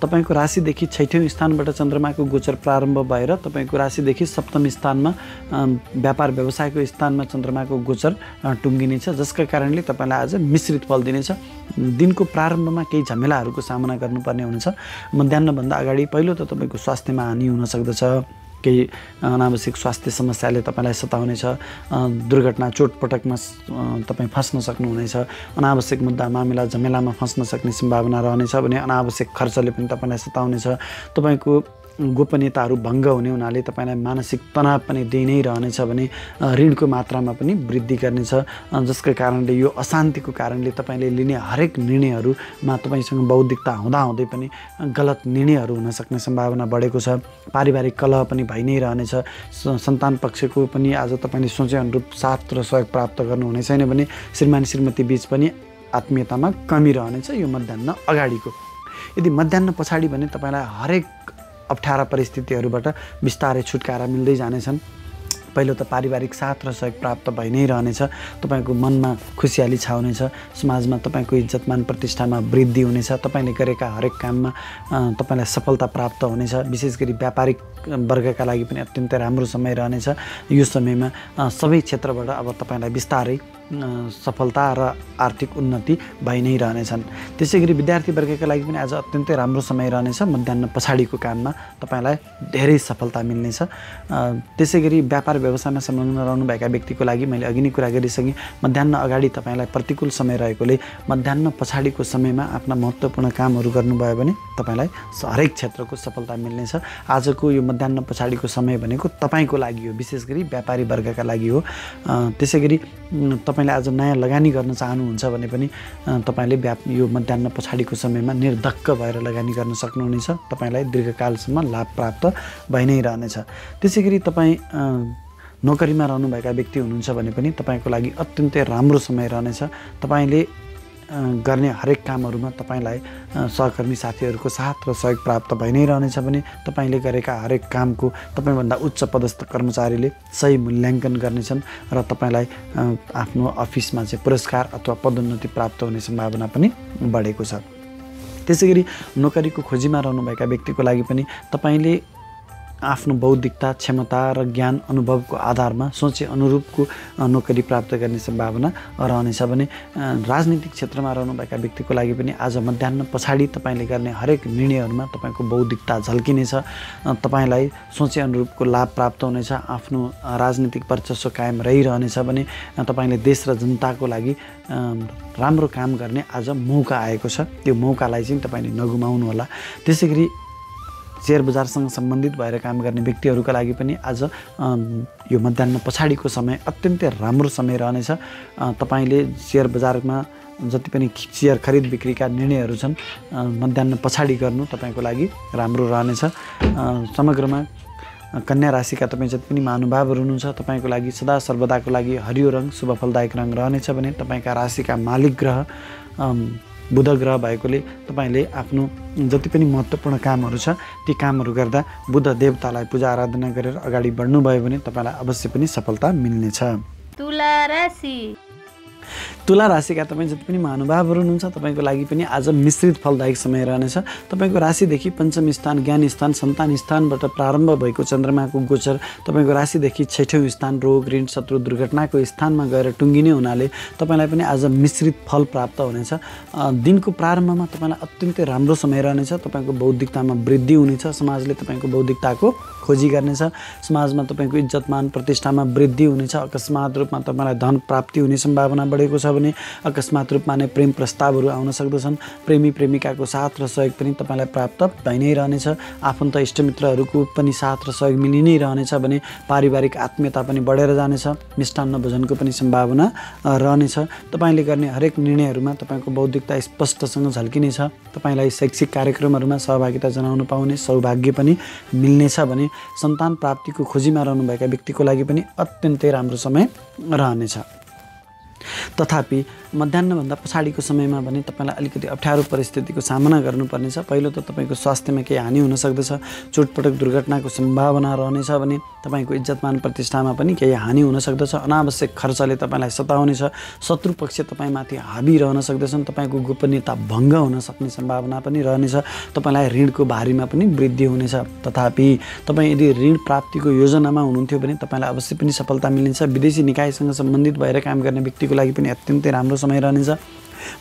तपाईको राशिदेखि छैठौं स्थानबाट चन्द्रमाको गोचर प्रारम्भ भएर तपाईको राशिदेखि सप्तम स्थानमा व्यापार व्यवसायको स्थानमा चन्द्रमाको गोचर टुंगिनेछ, जसका कारणले तपाईलाई आज मिश्रित फल दिनेछ। दिनको प्रारम्भमा केही झमेलाहरूको सामना गर्नुपर्ने हुनेछ। मध्याह्न भन्दा अगाडि पहिलो त तपाईको स्वास्थ्यमा हानि हुन सक्दछ। केही अनावश्यक स्वास्थ्य समस्याले तपाईलाई सताउनेछ, दुर्घटना चोटपटकमा तपाई फस्न सक्नुहुनेछ, अनावश्यक मुद्दा मामिला झमेलामा फस्न सक्ने सम्भावना रहनेछ भने अनावश्यक खर्चले पनि तपाईलाई सताउनेछ। तपाईको गोपनीयताहरु भंग हुने हुनाले तपाईलाई मानसिक तनाव पनि दिइ नै रहनेछ भने ऋणको मात्रामा पनि वृद्धि गर्नेछ, जसको कारणले यो अशान्तिको कारणले तपाईले लिने हरेक निर्णयहरुमा तपाईसँग बौद्धिकता हुँदा हुँदै पनि गलत निर्णयहरु हुन सक्ने सम्भावना बढेको छ। पारिवारिक कलह पनि भइ नै रहनेछ। सन्तान पक्षको पनि आज तपाईले सोचे अनुरूप साथ र सहयोग प्राप्त गर्नु हुने छैन भने श्रीमान श्रीमती बीच पनि आत्मीयतामा कमी रहनेछ। यो मध्याह्न अगाडीको, यदि मध्याह्न पछाडी भने तपाईलाई हरेक अप्ठारा परिस्थितिहरुबाट बिस्तारै छुटकारा मिल्दै जानेछन्। पहिलो त पारिवारिक साथ र सहयोग प्राप्त भइ नै रहनेछ। तपाईको मनमा खुशियाली छाउनेछ। समाजमा तपाईको इज्जतमान प्रतिष्ठामा वृद्धि हुनेछ। तपाईले गरेका हरेक काममा तपाईलाई सफलता प्राप्त हुनेछ। विशेष गरी व्यापारिक वर्गका लागि पनि अत्यन्तै राम्रो समय रहनेछ। यो समयमा सबै क्षेत्रबाट अब तपाईलाई बिस्तारै सफलता र आर्थिक उन्नति भइ नै रहनेछन्। त्यसैगरी विद्यार्थी वर्गका लागि पनि आज अत्यन्तै राम्रो समय रहनेछ। मध्याह्न पछाडीको काममा तपाईलाई धेरै सफलता मिल्नेछ। त्यसैगरी व्यापार व्यवसायमा संलग्न रहनुभएका व्यक्तिको लागि मैले अघि नै कुरा गरिसकेँ। मध्याह्न अगाडि तपाईलाई प्रतिकूल समय रहेकोले मध्याह्न पछाडीको समयमा आफ्ना महत्त्वपूर्ण कामहरू गर्नुभयो भने तपाईलाई हरेक क्षेत्रको सफलता मिल्नेछ। आजको यो मध्याह्न पछाडीको समय भनेको तपाईँको लागि हो, विशेष गरी व्यापारी वर्गका लागि हो। त्यसैगरी तपाईले आज नयाँ लगानी गर्न चाहनुहुन्छ भने पनि तपाईले यो मध्याह्न पछाडीको समयमा निर्धक्क भएर लगानी गर्न सक्नुहुनेछ। तपाईलाई दीर्घकालसम्म लाभ प्राप्त भइ नै रहनेछ। त्यसैगरी तपाईँ नोकरीमा रहनुभएका व्यक्ति हुनुहुन्छ भने पनि तपाईको लागि अत्यन्तै राम्रो समय रहनेछ। तपाईले गर्ने हरेक कामहरुमा तपाईलाई सहकर्मी साथीहरुको साथ र सहयोग प्राप्त भइ नै रहनेछ भने तपाईले गरेका हरेक कामको तपाईभन्दा उच्च पदस्थ कर्मचारीले सही मूल्याङ्कन गर्नेछन् र तपाईलाई आफ्नो अफिसमा चाहिँ पुरस्कार अथवा पदोन्नति प्राप्त हुने सम्भावना पनि बढेको छ। त्यसैगरी नोकरीको खोजीमा रहनुभएका व्यक्तिको लागि पनि तपाईले आफ्नो बौद्धिकता, क्षमता र ज्ञान अनुभवको आधारमा सोचे अनुरूपको नोकरी प्राप्त गर्ने सम्भावना रहनेछ भने राजनीतिक क्षेत्रमा रहनुभएका व्यक्तिको लागि पनि आज मध्याह्न पछाडि तपाईले गर्ने हरेक निर्णयहरुमा तपाईको बौद्धिकता झल्किनेछ। तपाईलाई सोचे अनुरूपको लाभ प्राप्त हुनेछ। आफ्नो राजनीतिक वर्चस्व कायम रहिरहनेछ भने तपाईले देश र जनताको लागि राम्रो काम गर्ने आज मौका आएको छ। त्यो मौकालाई चाहिँ तपाईले नगुमाउनु होला। त्यसैगरी शेयर बजारसँग सम्बन्धित भएर काम गर्ने व्यक्तिहरुका लागि पनि आज यो मध्याह्न पछाडीको समय अत्यन्तै राम्रो समय रहनेछ। तपाईले शेयर बजारमा जति पनि शेयर खरिद बिक्रीका निर्णयहरु छन् मध्याह्न पछाडी गर्नु तपाईको लागि राम्रो रहनेछ। समग्रमा कन्या राशिका तपाईँ जति पनि महानुभावहरु हुनुहुन्छ तपाईको लागि सदा सर्वदाको लागि हरियो रंग शुभ फलदायक रंग रहनेछ भने तपाईका राशिका मालिक ग्रह बुध ग्रह भएकोले तपाईले आफ्नो जति पनि महत्त्वपूर्ण कामहरु छ ती कामहरु गर्दा बुध देवतालाई पूजा आराधना गरेर अगाडि बढ्नु भयो भने तपाईलाई अवश्य पनि सफलता मिल्नेछ। तुला राशि तुला राशिका तपाईँ जति पनि महानुभावहरु हुनुहुन्छ तपाईको लागि पनि आज मिश्रित फलदायक समय रहनेछ। तपाईको राशिदेखि पञ्चम स्थान, ज्ञान स्थान, सन्तान स्थानबाट प्रारम्भ भएको चन्द्रमाको गोचर तपाईको राशिदेखि छैठौं स्थान, रोग, ऋण, शत्रु, दुर्घटनाको स्थानमा गएर टुङ्गिने हुनाले तपाईलाई पनि आज मिश्रित फल प्राप्त हुनेछ। दिनको प्रारम्भमा तपाईलाई अत्यन्तै राम्रो समय रहनेछ। तपाईको बौद्धिकतामा वृद्धि हुनेछ। समाजले तपाईको बौद्धिकताको खोजी गर्नेछ। समाजमा तपाईको इज्जतमान प्रतिष्ठामा वृद्धि हुनेछ। अकस्मात रूपमा तपाईलाई धन प्राप्ति हुने सम्भावना बढेको छ। अकस्मात रूपमा नै प्रेम प्रस्तावहरु आउन सक्दछन्। प्रेमी प्रेमिकाको साथ र सहयोग पनि तपाईलाई प्राप्त भइ नै रहनेछ। आफन्त इष्टमित्रहरुको पनि साथ र सहयोग मिलि नै रहनेछ भने पारिवारिक आत्मीयता पनि बढेर जानेछ। मिष्टान्न भोजनको पनि सम्भावना रहनेछ। तपाईले गर्ने हरेक निर्णयहरुमा तपाईको बौद्धिकता स्पष्टसँग झल्किनेछ। तपाईलाई शैक्षिक कार्यक्रमहरुमा सहभागिता जनाउन पाउने सौभाग्य पनि मिल्नेछ भने सन्तान प्राप्तिको खोजीमा रहनुभएका व्यक्तिको लागि पनि अत्यन्तै राम्रो समय रहनेछ। तथापि मध्याह्नभन्दा पछाडीको समयमा भने तपाईलाई अलिकति अप्ठ्यारो परिस्थितिको सामना गर्नुपर्नेछ। पहिलो त तपाईको स्वास्थ्यमा केही हानि हुन सक्दछ। चोटपटक दुर्घटनाको सम्भावना रहनेछ भने तपाईको इज्जतमान प्रतिष्ठामा पनि केही हानि हुन सक्दछ। अनावश्यक खर्चले तपाईलाई सताउनेछ। शत्रु पक्ष तपाईमाथि हावी रहन सक्दछन्। तपाईको गोपनीयता भङ्ग हुन सक्ने सम्भावना पनि रहनेछ। तपाईलाई ऋणको भारीमा पनि वृद्धि हुनेछ। तथापि तपाईँ यदि ऋण प्राप्तिको योजनामा हुनुहुन्थ्यो भने तपाईँलाई अवश्य पनि सफलता मिल्नेछ। विदेशी निकायसँग सम्बन्धित भएर काम गर्ने व्यक्तिको लागि पनि अत्यन्तै राम्रो समय रहनेछ।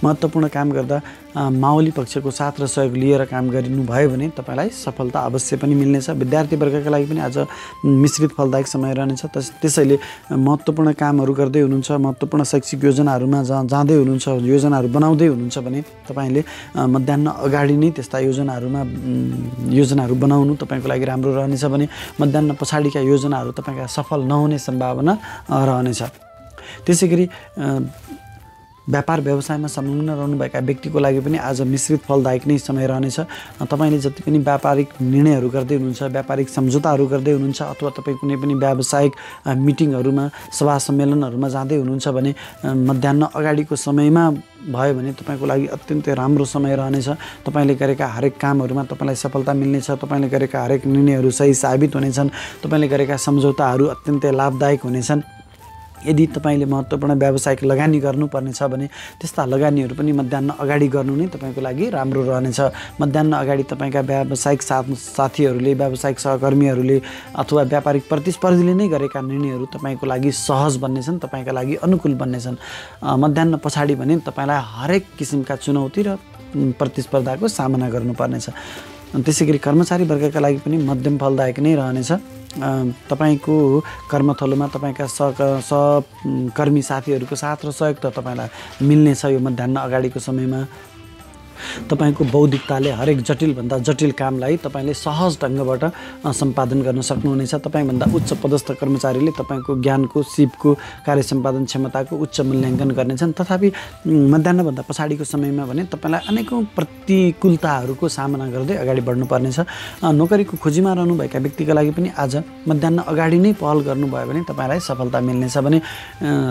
महत्त्वपूर्ण काम गर्दा मावली पक्षको साथ र सहयोग लिएर काम गरिनुभयो भने तपाईलाई सफलता अवश्य पनि मिल्नेछ। विद्यार्थी वर्गका लागि पनि आज मिश्रित फलदायक समय रहनेछ। त्यसैले महत्त्वपूर्ण कामहरू गर्दै हुनुहुन्छ, महत्त्वपूर्ण शैक्षिक योजनाहरूमा जाँदै हुनुहुन्छ, योजनाहरू बनाउँदै हुनुहुन्छ भने तपाईले मध्याह्न अगाडि नै त्यस्ता योजनाहरूमा योजनाहरू बनाउनु तपाईको लागि राम्रो रहनेछ भने मध्याह्न पछाडीका योजनाहरू तपाईका सफल नहुने सम्भावना रहनेछ। त्यसैगरी व्यापार व्यवसायमा संलग्न रहनुभएका व्यक्तिको लागि पनि आज मिश्रित फलदायक नै समय रहनेछ। तपाईले जति पनि व्यापारिक निर्णयहरू गर्दै हुनुहुन्छ, व्यापारिक सम्झौताहरू गर्दै हुनुहुन्छ अथवा तपाई कुनै पनि व्यावसायिक मिटिङहरूमा सभा सम्मेलनहरूमा जाँदै हुनुहुन्छ भने मध्याह्न अगाडिको समयमा भयो भने तपाईको लागि अत्यन्तै राम्रो समय रहनेछ। तपाईले गरेका हरेक कामहरूमा तपाईलाई सफलता मिल्नेछ। तपाईले गरेका हरेक निर्णयहरू सही साबित हुनेछन्। तपाईले गरेका सम्झौताहरू अत्यन्तै लाभदायक हुनेछन्। यदि तपाईले महत्त्वपूर्ण व्यावसायिक लगानी गर्नुपर्नेछ भने त्यस्ता लगानीहरू पनि मध्याह्न अगाडि गर्नु नै तपाईको लागि राम्रो रहनेछ। मध्याह्न अगाडि तपाईका व्यावसायिक साथ साथीहरूले, व्यावसायिक सहकर्मीहरूले अथवा व्यापारिक प्रतिस्पर्धीले नै गरेका निर्णयहरू तपाईको लागि सहज बन्नेछन्, तपाईका लागि अनुकूल बन्नेछन्। मध्याह्न पछाडि भने तपाईलाई हरेक किसिमका चुनौती र प्रतिस्पर्धाको सामना गर्नुपर्नेछ। त्यसैगरी कर्मचारी वर्गका लागि पनि मध्यम फलदायक नै रहनेछ। तपाईको कर्मथलोमा तपाईका सहकर्मी साथीहरूको साथ र सहयोग त तपाईलाई मिल्नेछ। यो मध्याह्न अगाडिको समयमा तपाईको बौद्धिकताले हरेक जटिलभन्दा जटिल कामलाई तपाईले सहज ढङ्गबाट सम्पादन गर्न सक्नुहुनेछ। तपाईभन्दा उच्च पदस्थ कर्मचारीले तपाईको ज्ञानको, सिपको, कार्य सम्पादन क्षमताको उच्च मूल्याङ्कन गर्नेछन्। तथापि मध्याह्नभन्दा पछाडिको समयमा भने तपाईलाई अनेकौँ प्रतिकूलताहरूको सामना गर्दै अगाडि बढ्नुपर्नेछ। नोकरीको खोजीमा रहनुभएका व्यक्तिका लागि पनि आज मध्याह्न अगाडि नै पहल गर्नुभयो भने तपाईलाई सफलता मिल्नेछ भने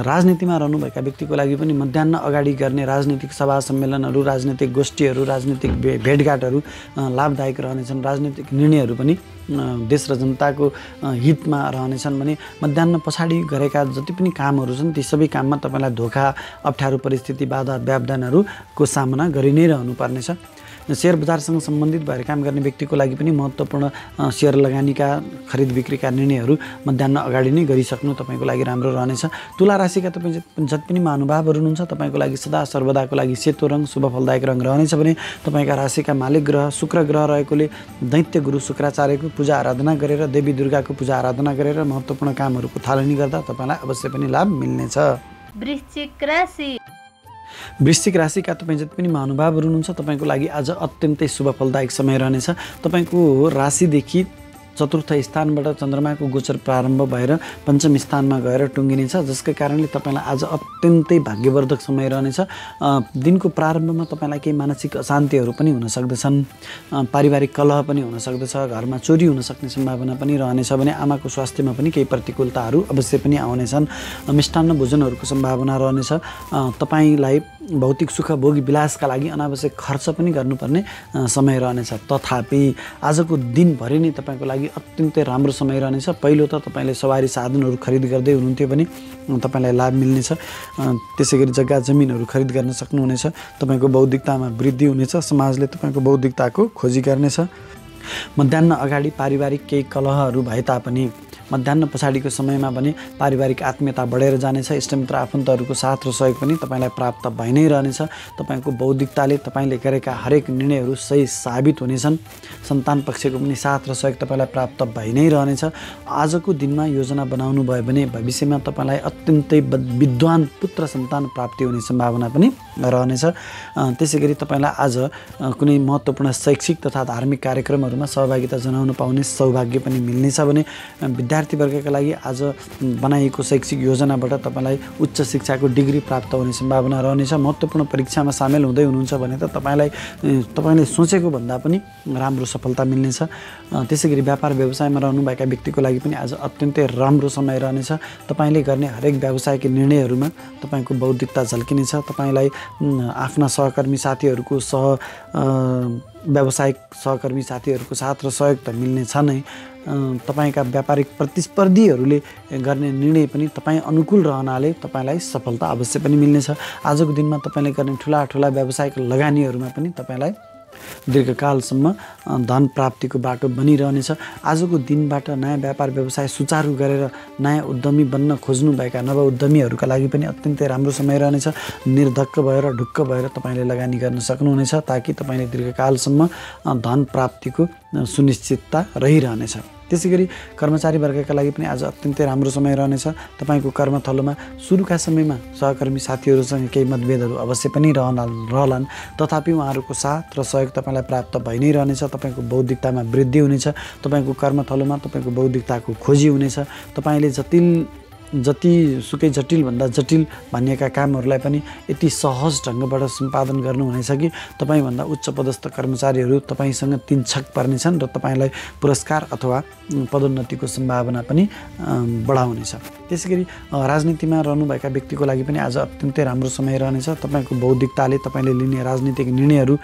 राजनीतिमा रहनुभएका व्यक्तिको लागि पनि मध्याह्न अगाडि गर्ने राजनीतिक सभा सम्मेलनहरू, राजनीतिक गोष्ठी, राजनीतिक भेटघाटहरू लाभदायक रहनेछन्। राजनीतिक निर्णयहरू पनि देश र जनताको हितमा रहनेछन् भने मध्याह्न पछाडि गरेका जति पनि कामहरू छन् ती सबै काममा तपाईँलाई धोका, अप्ठ्यारो परिस्थिति, बाधा व्यवधानहरूको सामना गरि नै रहनुपर्नेछ। शेयर बजारसँग सम्बन्धित भएर काम गर्ने व्यक्तिको लागि पनि महत्त्वपूर्ण शेयर लगानीका, खरिद बिक्रीका निर्णयहरू मध्याह्न अगाडि नै गरिसक्नु तपाईँको लागि राम्रो रहनेछ। तुला राशिका तपाईँ जति पनि महानुभावहरू हुनुहुन्छ तपाईँको लागि सदा सर्वदाको लागि सेतो रङ शुभ फलदायक रङ रहनेछ भने तपाईँका राशिका मालिक ग्रह शुक्र ग्रह रहेकोले दैत्य गुरु शुक्राचार्यको पूजा आराधना गरेर, देवी दुर्गाको पूजा आराधना गरेर महत्त्वपूर्ण कामहरूको थालनी गर्दा तपाईँलाई अवश्य पनि लाभ मिल्नेछ। वृश्चिक राशि वृश्चिक राशिका तपाईँ जति पनि महानुभावहरू हुनुहुन्छ तपाईँको लागि आज अत्यन्तै शुभ फलदायक समय रहनेछ। तपाईँको राशिदेखि चतुर्थ स्थानबाट चन्द्रमाको गोचर प्रारम्भ भएर पञ्चम स्थानमा गएर टुङ्गिनेछ, जसको कारणले तपाईँलाई आज अत्यन्तै भाग्यवर्धक समय रहनेछ। दिनको प्रारम्भमा तपाईँलाई केही मानसिक अशान्तिहरू पनि हुन सक्दछन्, पारिवारिक कलह पनि हुन सक्दछ, घरमा चोरी हुन सक्ने सम्भावना पनि रहनेछ भने आमाको स्वास्थ्यमा पनि केही प्रतिकूलताहरू अवश्य पनि आउनेछन्। मिष्टान्न भोजनहरूको सम्भावना रहनेछ। तपाईँलाई भौतिक सुख भोग विलासका लागि अनावश्यक खर्च पनि गर्नुपर्ने समय रहनेछ। तथापि आजको दिनभरि नै तपाईँको लागि अत्यन्तै राम्रो समय रहनेछ। पहिलो त तपाईँले सवारी साधनहरू खरिद गर्दै हुनुहुन्थ्यो भने तपाईँलाई लाभ मिल्नेछ। त्यसैगरी जग्गा जमिनहरू खरिद गर्न सक्नुहुनेछ। तपाईँको बौद्धिकतामा वृद्धि हुनेछ। समाजले तपाईँको बौद्धिकताको खोजी गर्नेछ। मध्याह्न अगाडि पारिवारिक केही कलहहरू भए तापनि मध्याह्न पछाडिको समयमा भने पारिवारिक आत्मीयता बढेर जानेछ। इष्टमित्र आफन्तहरूको साथ र सहयोग पनि तपाईँलाई प्राप्त भइ नै रहनेछ। तपाईँको बौद्धिकताले तपाईँले गरेका हरेक निर्णयहरू सही साबित हुनेछन्। सन्तान पक्षको पनि साथ र सहयोग तपाईँलाई प्राप्त भइ नै रहनेछ। आजको दिनमा योजना बनाउनु भयो भने भविष्यमा तपाईँलाई अत्यन्तै विद्वान पुत्र सन्तान प्राप्ति हुने सम्भावना पनि रहनेछ। त्यसै गरी तपाईँलाई आज कुनै महत्त्वपूर्ण शैक्षिक तथा धार्मिक कार्यक्रमहरूमा सहभागिता जनाउन पाउने सौभाग्य पनि मिल्नेछ भने विद्यार्थी वर्गका लागि आज बनाइएको शैक्षिक योजनाबाट तपाईँलाई उच्च शिक्षाको डिग्री प्राप्त हुने सम्भावना रहनेछ। महत्त्वपूर्ण परीक्षामा सामेल हुँदै हुनुहुन्छ भने त तपाईँलाई तपाईँले सोचेको भन्दा पनि राम्रो सफलता मिल्नेछ। त्यसैगरी व्यापार व्यवसायमा रहनुभएका व्यक्तिको लागि पनि आज अत्यन्तै राम्रो समय रहनेछ। तपाईँले गर्ने हरेक व्यावसायिक निर्णयहरूमा तपाईँको बौद्धिकता झल्किनेछ। तपाईँलाई आफ्ना सहकर्मी साथीहरूको सह व्यावसायिक सहकर्मी साथीहरूको साथ र सहयोग त मिल्नेछ नै। तपाईका व्यापारिक प्रतिस्पर्धीहरूले गर्ने निर्णय पनि तपाईँ अनुकूल रहनाले तपाईँलाई सफलता अवश्य पनि मिल्नेछ। आजको दिनमा तपाईँले गर्ने ठुला ठुला व्यावसायिक लगानीहरूमा पनि तपाईँलाई दीर्घकालसम्म धन प्राप्ति को बाटो बनिरहनेछ। आजको दिनबाट नयाँ व्यापार व्यवसाय सुचारू गरेर नयाँ उद्यमी बन्न खोज्नुभएका नव उद्यमीहरुका लागि पनि अत्यन्तै राम्रो समय रहनेछ। निर्धक्क भएर ढुक्क भएर तपाईले लगानी गर्न सक्नुहुनेछ ताकि तपाईले दीर्घकालसम्म धन प्राप्तिको सुनिश्चितता रहिरहनेछ। त्यसैगरी कर्मचारी वर्गका लागि पनि आज अत्यन्तै राम्रो समय रहनेछ। तपाईको कर्मथलोमा सुरुका समयमा सहकर्मी साथीहरुसँग केही मतभेदहरु अवश्य पनि रहन रहलान्, तथापि उहाँहरुको साथ र सहयोग तपाईलाई प्राप्त भइ नै रहनेछ। तपाईको बौद्धिकतामा वृद्धि हुनेछ। तपाईको कर्मथलोमा तपाईको बौद्धिकताको खोजी हुनेछ। तपाईले जटिल जति सुकै जटिल भन्दा जटिल भनिएका कामहरुलाई पनि यति सहज ढंगबाट सम्पादन गर्नुहुनेछ कि तपाई भन्दा उच्च पदस्थ कर्मचारीहरु तपाईसँग तीन छक पर्ने छन् र तपाईलाई पुरस्कार अथवा पदोन्नतिको सम्भावना पनि बढाउनेछ। त्यसैगरी राजनीतिमा रहनुभएका व्यक्तिको लागि पनि आज अत्यन्तै राम्रो समय रहनेछ। तपाईको बौद्धिकताले तपाईले लिने राजनीतिक निर्णयहरु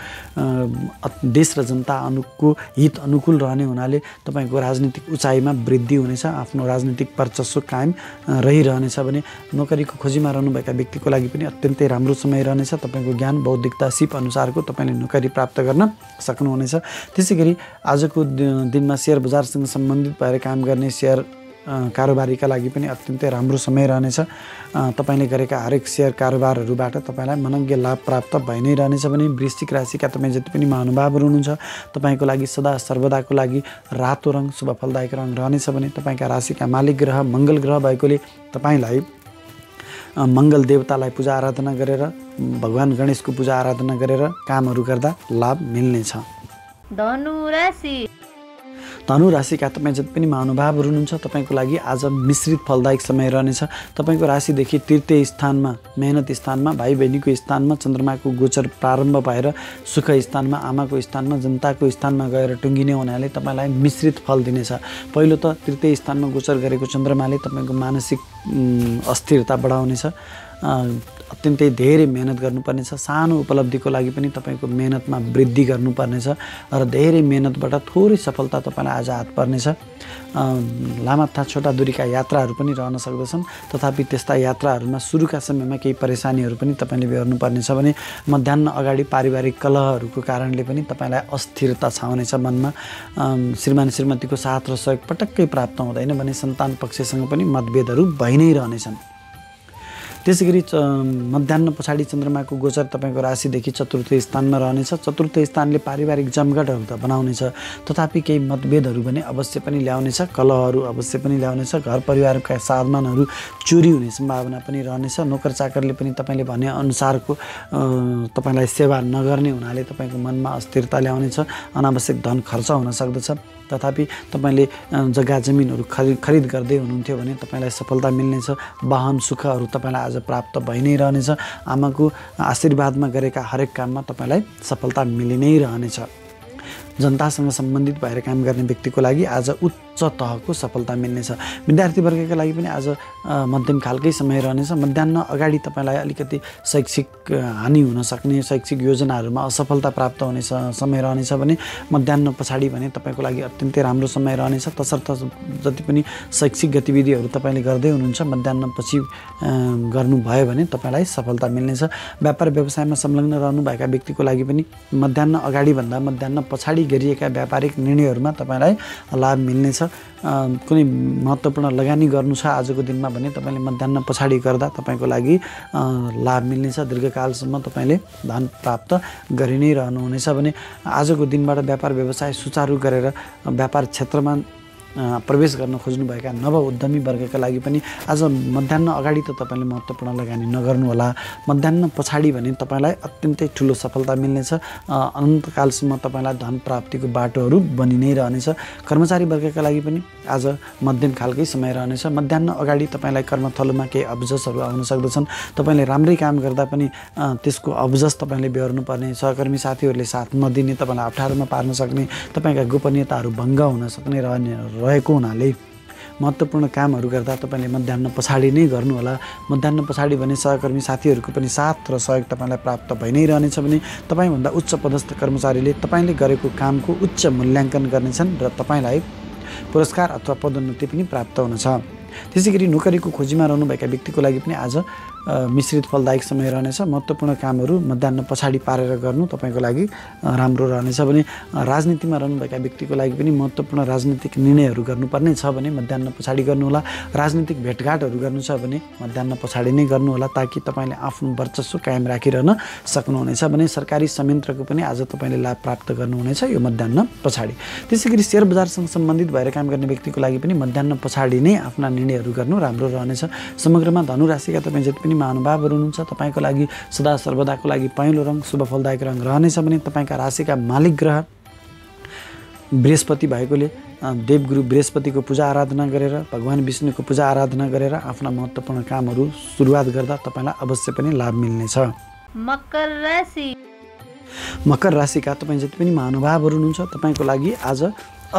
देश र जनता अनुकूलको हित अनुकूल रहने हुनाले तपाईको राजनीतिक उचाइमा वृद्धि हुनेछ। आफ्नो राजनीतिक वर्चस्व कायम रहिरहनेछ भने नोकरीको खोजीमा रहनुभएका व्यक्तिको लागि पनि अत्यन्तै राम्रो समय रहनेछ। तपाईको ज्ञान बौद्धिकता सिप अनुसारको तपाईले नोकरी प्राप्त गर्न सक्नुहुनेछ। त्यसैगरी आजको दिनमा शेयर बजारसँग सम्बन्धित भएर काम गर्ने शेयर कारोबारीका लागि पनि अत्यन्तै राम्रो समय रहनेछ। तपाईले गरेका हरेक शेयर कारोबारहरुबाट तपाईलाई मनङ्ग्य लाभ प्राप्त भइ नै रहनेछ भने वृश्चिक राशिका तपाईं जति पनि महानुभावहरु हुनुहुन्छ तपाईको लागि सदा सर्वदाको लागि रातो रंग शुभ फलदायक रंग रहनेछ भने तपाईका राशिका मालिक ग्रह मंगल ग्रह भएकोले तपाईलाई मंगल देवतालाई पूजा आराधना गरेर भगवान गणेशको पूजा आराधना गरेर कामहरु गर्दा लाभ मिल्नेछ। धनु राशि धनु राशिका तपाईं जति पनि महानुभावहरु हुनुहुन्छ तपाईको लागि आज मिश्रित फलदायक समय रहनेछ। तपाईको राशिदेखि तृतीय स्थानमा मेहनत स्थानमा भाइ बहिनीको स्थानमा चन्द्रमाको गोचर प्रारम्भ भएर सुख स्थानमा आमाको स्थानमा जनताको स्थानमा गएर टुंगिने हुनाले तपाईलाई मिश्रित फल दिनेछ। पहिलो त तृतीय स्थानमा गोचर गरेको चन्द्रमाले तपाईको मानसिक अस्थिरता बढाउनेछ। अत्यन्तै धेरै मेहनत गर्नुपर्नेछ। सानो उपलब्धिको लागि पनि तपाईको मेहनतमा वृद्धि गर्नुपर्नेछ र धेरै मेहनतबाट थोरै सफलता तपाईलाई आज हात पर्नेछ। लामा तथा छोटा दूरीका यात्राहरू पनि रहन सक्दछन्, तथापि त्यस्ता यात्राहरूमा सुरुका समयमा केही परेशानीहरू पनि तपाईले बेहोर्नुपर्नेछ भने मध्याह्न अगाडि पारिवारिक कलहहरूको कारणले पनि तपाईलाई अस्थिरता छाउनेछ। मनमा श्रीमान श्रीमतीको साथ र सहयोग पटक्कै प्राप्त हुँदैन भने सन्तान पक्षसँग पनि मतभेदहरू भइ नै रहनेछन्। त्यसैगरी मध्याह्न पछाडी चन्द्रमाको गोचर तपाईको राशिदेखि चतुर्थ स्थानमा रहनेछ। चतुर्थ स्थानले पारिवारिक जमघटहरू त बनाउनेछ, तथापि केही मतभेदहरू भने अवश्य पनि ल्याउनेछ। कलहहरू अवश्य पनि ल्याउनेछ। घर परिवारका सामानहरू चोरी हुने सम्भावना पनि रहनेछ। नोकर चाकरले पनि तपाईले भने अनुसारको तपाईलाई सेवा नगर्ने हुनाले तपाईको मनमा अस्थिरता ल्याउनेछ। अनावश्यक धन खर्च हुन सक्दछ, तथापि तपाईले जग्गा जमिनहरू खरिद खरिद गर्दै हुनुहुन्थ्यो भने तपाईलाई सफलता मिल्नेछ। वाहन सुखहरू तपाईलाई आज प्राप्त भइ नै रहनेछ। आमाको आशीर्वादमा गरेका हरेक काममा तपाईलाई सफलता मिलि नै रहनेछ। जनतासँग सम्बन्धित भएर काम गर्ने व्यक्तिको लागि आज उच्च तहको सफलता मिल्नेछ। विद्यार्थी वर्गका लागि पनि आज मध्यम खालकै समय रहनेछ। मध्याह्न अगाडि तपाईलाई अलिकति शैक्षिक हानि हुन सक्ने, शैक्षिक योजनाहरूमा असफलता प्राप्त हुने समय रहनेछ भने मध्याह्न पछाडि भने तपाईको लागि अत्यन्तै राम्रो समय रहनेछ। तसर्थ जति पनि शैक्षिक गतिविधिहरू तपाईले गर्दै हुनुहुन्छ मध्याह्नपछि गर्नुभयो भने तपाईलाई सफलता मिल्नेछ। व्यापार व्यवसायमा संलग्न रहनुभएका व्यक्तिको लागि पनि मध्याह्न अगाडि भन्दा मध्याह्न पछाडि गरिएका व्यापारिक निर्णयहरुमा तपाईलाई लाभ मिल्नेछ। कुनै महत्त्वपूर्ण लगानी गर्नु छ आजको दिनमा भने तपाईले मध्याह्न पछाडि गर्दा तपाईको लागि लाभ मिल्नेछ। दीर्घकालसम्म तपाईले धन प्राप्त गरि नै रहनुहुनेछ भने आजको दिनबाट व्यापार व्यवसाय सुचारू गरेर व्यापार क्षेत्रमा प्रवेश गर्न खोज्नुभएका नव उद्यमी वर्गका लागि पनि आज मध्याह्न अगाडि त तपाईले महत्त्वपूर्ण लगानी नगर्नुहोला। मध्याह्न पछाडि भने तपाईलाई अत्यन्तै ठुलो सफलता मिल्नेछ। अनन्तकालसम्म तपाईलाई धन प्राप्तिको बाटोहरू बनि नै रहनेछ। कर्मचारी वर्गका लागि पनि आज मध्यम खालकै समय रहनेछ। मध्याह्न अगाडि तपाईलाई कर्मथलोमा केही अब्जसहरू आउन सक्दछन्। तपाईले राम्रै काम गर्दा पनि त्यसको अब्जस तपाईले बेहोर्नुपर्ने, सहकर्मी साथीहरूले साथ नदिने, तपाईँलाई अप्ठ्यारोमा पार्न सक्ने, तपाईँका गोपनीयताहरू भङ्ग हुन सक्ने रहने रहेको हुनाले महत्त्वपूर्ण कामहरू गर्दा तपाईले मध्याह्न पछाडि नै गर्नुहोला। मध्याह्न पछाडि भने सहकर्मी साथीहरूको पनि साथ र सहयोग तपाईलाई प्राप्त भइ नै रहनेछ भने तपाईभन्दा उच्च पदस्थ कर्मचारीले तपाईँले गरेको कामको उच्च मूल्याङ्कन गर्नेछन् र तपाईँलाई पुरस्कार अथवा पदोन्नति पनि प्राप्त हुनेछ। त्यसैगरी नोकरीको खोजीमा रहनुभएका व्यक्तिको लागि पनि आज मिश्रित फलदायक समय रहनेछ। महत्त्वपूर्ण कामहरू मध्याह्न पछाडि पारेर गर्नु तपाईँको लागि राम्रो रहनेछ भने राजनीतिमा रहनुभएका व्यक्तिको लागि पनि महत्त्वपूर्ण राजनीतिक निर्णयहरू गर्नुपर्ने छ भने मध्याह्न पछाडि गर्नुहोला। राजनीतिक भेटघाटहरू गर्नु छ भने मध्याह्न पछाडि नै गर्नुहोला ताकि तपाईँले आफ्नो वर्चस्व कायम राखिरहन सक्नुहुनेछ भने सरकारी संयन्त्रको पनि आज तपाईँले लाभ प्राप्त गर्नुहुनेछ यो मध्याह्न पछाडि। त्यसैगरी शेयर बजारसँग सम्बन्धित भएर काम गर्ने व्यक्तिको लागि पनि मध्याह्न पछाडि नै आफ्ना निर्णयहरू गर्नु राम्रो रहनेछ। समग्रमा धनु राशिका तपाईँ जति पनि महानुभावहरू हुनुहुन्छ तपाईँको लागि सदा सर्वदाको लागि पहेँलो रङ शुभ फलदायक रङ रहनेछ भने तपाईँका राशिका मालिक ग्रह बृहस्पति भएकोले देवगुरु बृहस्पति को पूजा आराधना गरेर भगवान विष्णु को पूजा आराधना गरेर आफ्ना महत्त्वपूर्ण कामहरू सुरुवात गर्दा तपाईलाई अवश्य पनि लाभ मिल्नेछ। मकर राशि मकर राशिका तपाईँ जति पनि महानुभावहरू हुनुहुन्छ तपाईको लागि आज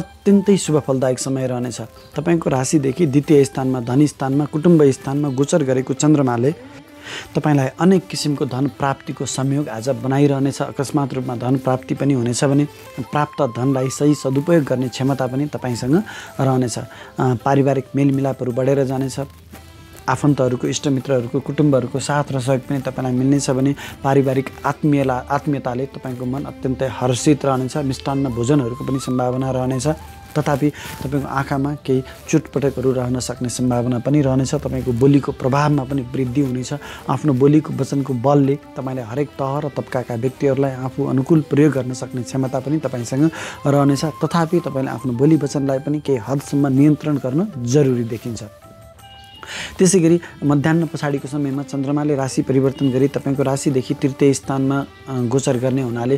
अत्यन्तै शुभ फलदायक समय रहनेछ। तपाईको राशिदेखि द्वितीय स्थानमा धन स्थानमा कुटुम्ब स्थानमा गोचर गरेको चन्द्रमाले तपाईलाई अनेक किसिमको धन प्राप्तिको संयोग आज बनाइरहनेछ। अकस्मात रूपमा धन प्राप्ति पनि हुनेछ भने प्राप्त धनलाई सही सदुपयोग गर्ने क्षमता पनि तपाईसँग रहनेछ। पारिवारिक मेलमिलापहरू बढेर जानेछ। आफन्तहरूको इष्टमित्रहरूको कुटुम्बहरूको साथ र सहयोग पनि तपाईलाई मिल्नेछ भने पारिवारिक आत्मीयला आत्मीयताले तपाईँको मन अत्यन्तै हर्षित रहनेछ। मिष्टान्न भोजनहरूको पनि सम्भावना रहनेछ। तथापि तपाईको आँखामा केही चुटपटकहरू रहन सक्ने सम्भावना पनि रहनेछ। तपाईको बोलीको प्रभावमा पनि वृद्धि हुनेछ। आफ्नो बोलीको वचनको बलले तपाईले हरेक तह र तबकाका व्यक्तिहरूलाई आफू अनुकूल प्रयोग गर्न सक्ने क्षमता पनि तपाईसँग रहनेछ। तथापि तपाईले आफ्नो बोली वचनलाई पनि केही हदसम्म नियन्त्रण गर्न जरुरी देखिन्छ। त्यसैगरी मध्याह्न पछाडिको समयमा चन्द्रमाले राशि परिवर्तन गरी तपाईको राशिदेखि तृतीय स्थानमा गोचर गर्ने हुनाले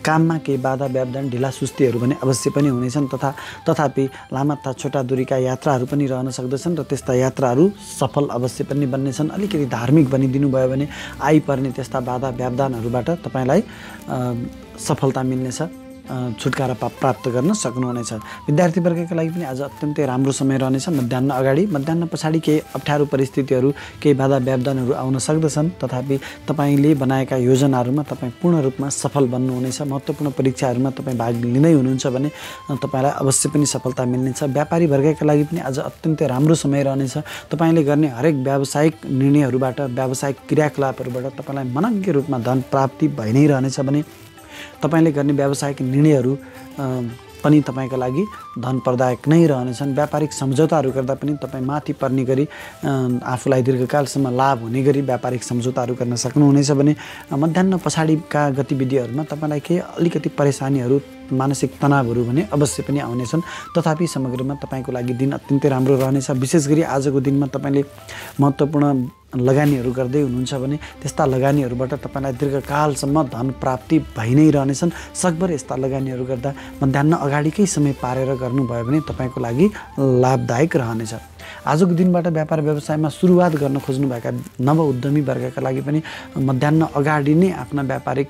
काममा केही बाधा व्यवधान ढिला सुस्तीहरू भने अवश्य पनि हुनेछन्। तथा तथापि लामा तथा छोटा दूरीका यात्राहरू पनि रहन सक्दछन् र त्यस्ता यात्राहरू सफल अवश्य पनि बन्नेछन्। अलिकति धार्मिक बनिदिनु भयो भने आइपर्ने त्यस्ता बाधा व्यवधानहरूबाट तपाईँलाई सफलता मिल्नेछ, छुटकारा प्राप्त गर्न सक्नुहुनेछ। विद्यार्थी वर्गका लागि पनि आज अत्यन्तै राम्रो समय रहनेछ। मध्याह्न अगाडि मध्याह्न पछाडि केही अप्ठ्यारो परिस्थितिहरू केही बाधा व्यवधानहरू आउन सक्दछन्। तथापि तपाईँले बनाएका योजनाहरूमा तपाईँ पूर्ण रूपमा सफल बन्नुहुनेछ। महत्त्वपूर्ण परीक्षाहरूमा तपाईँ भाग लिँदै हुनुहुन्छ भने तपाईँलाई अवश्य पनि सफलता मिल्नेछ। व्यापारी वर्गका लागि पनि आज अत्यन्तै राम्रो समय रहनेछ। तपाईँले गर्ने हरेक व्यावसायिक निर्णयहरूबाट व्यावसायिक क्रियाकलापहरूबाट तपाईँलाई मनज्ञ रूपमा धन प्राप्ति भइ नै रहनेछ भने तपाईले गर्ने व्यावसायिक निर्णयहरू पनि तपाईका लागि धनप्रदायक नै रहनेछन्। व्यापारिक सम्झौताहरू गर्दा पनि तपाईँ माथि पर्ने गरी आफूलाई दीर्घकालसम्म लाभ हुने गरी व्यापारिक सम्झौताहरू गर्न सक्नुहुनेछ भने मध्याह्न पछाडिका गतिविधिहरूमा तपाईँलाई केही अलिकति परेशानीहरू मानसिक तनावहरू भने अवश्य पनि आउनेछन्। तथापि समग्रमा तपाईँको लागि दिन अत्यन्तै राम्रो रहनेछ। विशेष गरी आजको दिनमा तपाईँले महत्त्वपूर्ण लगानीहरू गर्दै हुनुहुन्छ भने त्यस्ता लगानीहरूबाट तपाईँलाई दीर्घकालसम्म धन प्राप्ति भइ नै रहनेछन्। सकभर यस्ता लगानीहरू गर्दा मध्याह्न अगाडिकै समय पारेर गर्नुभयो भने तपाईँको लागि लाभदायक रहनेछ। आजको दिनबाट व्यापार व्यवसायमा सुरुवात गर्न खोज्नुभएका नव उद्यमी वर्गका लागि पनि मध्याह्न अगाडि नै आफ्ना व्यापारिक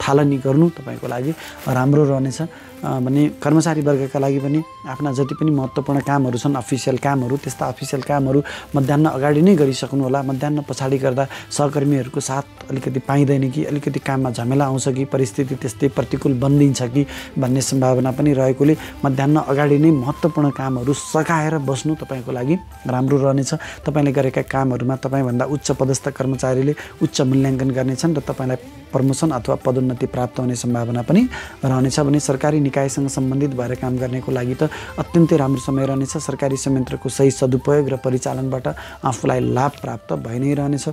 थालनी गर्नु तपाईँको लागि राम्रो रहनेछ भने कर्मचारी वर्गका लागि पनि आफ्ना जति पनि महत्त्वपूर्ण कामहरू छन् अफिसियल कामहरू त्यस्ता अफिसियल कामहरू मध्याह्न अगाडि नै गरिसक्नुहोला। मध्याह्न पछाडि गर्दा सहकर्मीहरूको साथ अलिकति पाइँदैन कि अलिकति काममा झमेला आउँछ कि परिस्थिति त्यस्तै प्रतिकूल बनिदिन्छ कि भन्ने सम्भावना पनि रहेकोले मध्याह्न अगाडि नै महत्त्वपूर्ण कामहरू सघाएर बस्नु तपाईँको लागि राम्रो रहनेछ। तपाईँले गरेका कामहरूमा तपाईँभन्दा उच्च पदस्थ कर्मचारीले उच्च मूल्याङ्कन गर्नेछन् र तपाईँलाई प्रमोसन अथवा पदोन्नति प्राप्त हुने सम्भावना पनि रहनेछ भने सरकारी निकायसँग सम्बन्धित भएर काम गर्नेको लागि त अत्यन्तै राम्रो समय रहनेछ। सरकारी संयन्त्रको सही सदुपयोग र परिचालनबाट आफूलाई लाभ प्राप्त भइ नै रहनेछ।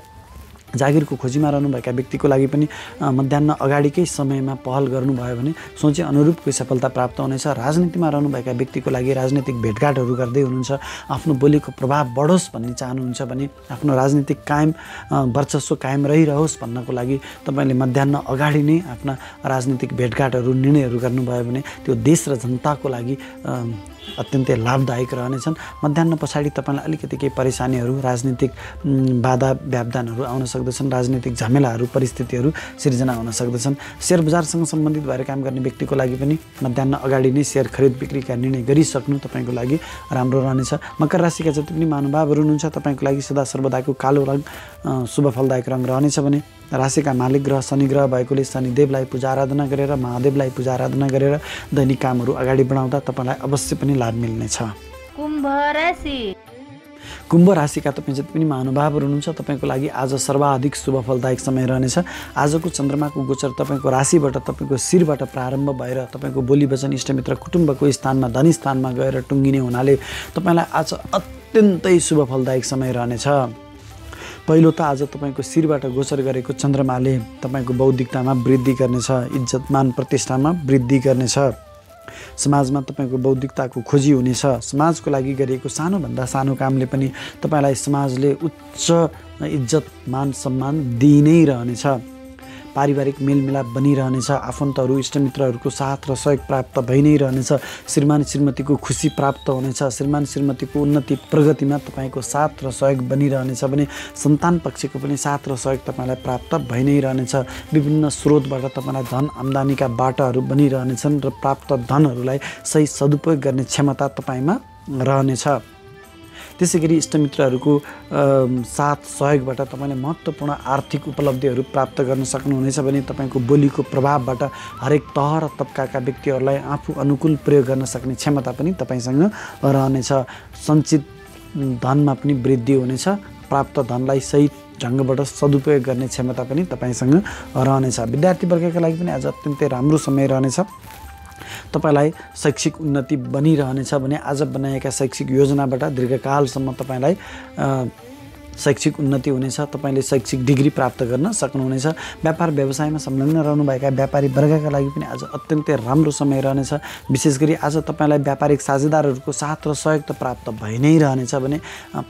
जागिरको खोजीमा रहनुभएका व्यक्तिको लागि पनि मध्याह्न अगाडिकै समयमा पहल गर्नुभयो भने सोचे अनुरूपको सफलता प्राप्त हुनेछ। राजनीतिमा रहनुभएका व्यक्तिको लागि राजनीतिक भेटघाटहरू गर्दै हुनुहुन्छ। आफ्नो बोलीको प्रभाव बढोस् भन्ने चाहनुहुन्छ भने आफ्नो राजनीतिक कायम वर्चस्व कायम रहिरहोस् भन्नको लागि तपाईँले मध्याह्न अगाडि नै आफ्ना राजनीतिक भेटघाटहरू निर्णयहरू गर्नुभयो भने त्यो देश र जनताको लागि अत्यन्तै लाभदायक रहनेछन्। मध्याह्न पछाडि तपाईँलाई अलिकति केही परेशानीहरू राजनीतिक बाधा व्यवधानहरू आउन सक्दछन्। राजनीतिक झमेलाहरू परिस्थितिहरू सिर्जना हुन सक्दछन्। शेयर बजारसँग सम्बन्धित भएर काम गर्ने व्यक्तिको लागि पनि मध्याह्न अगाडि नै शेयर खरिद बिक्रीका निर्णय गरिसक्नु तपाईँको लागि राम्रो रहनेछ। मकर राशिका जति पनि महानुभावहरू हुनुहुन्छ तपाईँको लागि सदा सर्वदाको कालो रङ शुभ फलदायक रङ रहनेछ भने राशिका मालिक ग्रह शनि ग्रह भएकोले शनिदेवलाई पूजा आराधना गरेर महादेवलाई पूजा आराधना गरेर दैनिक कामहरू अगाडि बढाउँदा तपाईँलाई अवश्य पनि लाभ मिल्नेछ। कुम्भ राशि कुम्भ राशिका तपाईं जति पनि महानुभावहरु हुनुहुन्छ तपाईंको लागि आज सर्वाधिक शुभफलदायक समय रहनेछ। आजको चन्द्रमाको गोचर तपाईंको राशिबाट तपाईंको शिरबाट प्रारम्भ भएर तपाईंको बोली वचन इष्टमित्र कुटुम्बको स्थानमा धनी स्थानमा गएर टुंगिने हुनाले तपाईंलाई आज अत्यन्तै शुभफलदायक समय रहनेछ। पहिलो त आज तपाईंको शिरबाट गोचर गरेको चन्द्रमाले तपाईंको बौद्धिकतामा वृद्धि गर्नेछ, इज्जतमान प्रतिष्ठामा वृद्धि गर्नेछ, समाजमा तपाईंको बौद्धिकताको खोजी हुनेछ। समाजको लागि गरिएको सानो भन्दा सानो कामले पनि तपाईलाई समाजले उच्च इज्जत मान सम्मान दिइनै रहनेछ। पारिवारिक मेलमिलाप बनिरहनेछ, आफन्तहरू इष्टमित्रहरूको साथ र सहयोग प्राप्त भइ नै रहनेछ। श्रीमान श्रीमतीको खुसी प्राप्त हुनेछ, श्रीमान श्रीमतीको उन्नति प्रगतिमा तपाईको साथ र सहयोग बनिरहनेछ भने सन्तान पक्षको पनि साथ र सहयोग तपाईलाई प्राप्त भइ नै रहनेछ। विभिन्न स्रोतबाट तपाईलाई धन आम्दानीका बाटाहरू बनिरहनेछन् र प्राप्त धनहरूलाई सही सदुपयोग गर्ने क्षमता तपाईमा रहनेछ। त्यसैगरी इष्टमित्रहरूको साथ सहयोगबाट तपाईले महत्त्वपूर्ण आर्थिक उपलब्धिहरू प्राप्त गर्न सक्नुहुनेछ भने तपाईको बोलीको प्रभावबाट हरेक तह र तबकाका व्यक्तिहरूलाई आफू अनुकूल प्रयोग गर्न सक्ने क्षमता पनि तपाईसँग रहनेछ। सञ्चित धनमा पनि वृद्धि हुनेछ, प्राप्त धनलाई सही ढङ्गबाट सदुपयोग गर्ने क्षमता पनि तपाईसँग रहनेछ। विद्यार्थी वर्गका लागि पनि आज अत्यन्तै राम्रो समय रहनेछ। तपाईलाई शैक्षिक उन्नति बनिरहनेछ भने आज बनाएका शैक्षिक योजनाबाट दीर्घकालसम्म तपाईलाई शैक्षिक उन्नति हुनेछ, तपाईले शैक्षिक डिग्री प्राप्त गर्न सक्नुहुनेछ। व्यापार व्यवसायमा संलग्न रहनुभएका व्यापारी वर्गका लागि पनि आज अत्यन्तै राम्रो समय रहनेछ। विशेष गरी आज तपाईलाई व्यापारिक साझेदारहरूको साथ र सहयोग त प्राप्त भइ नै रहनेछ भने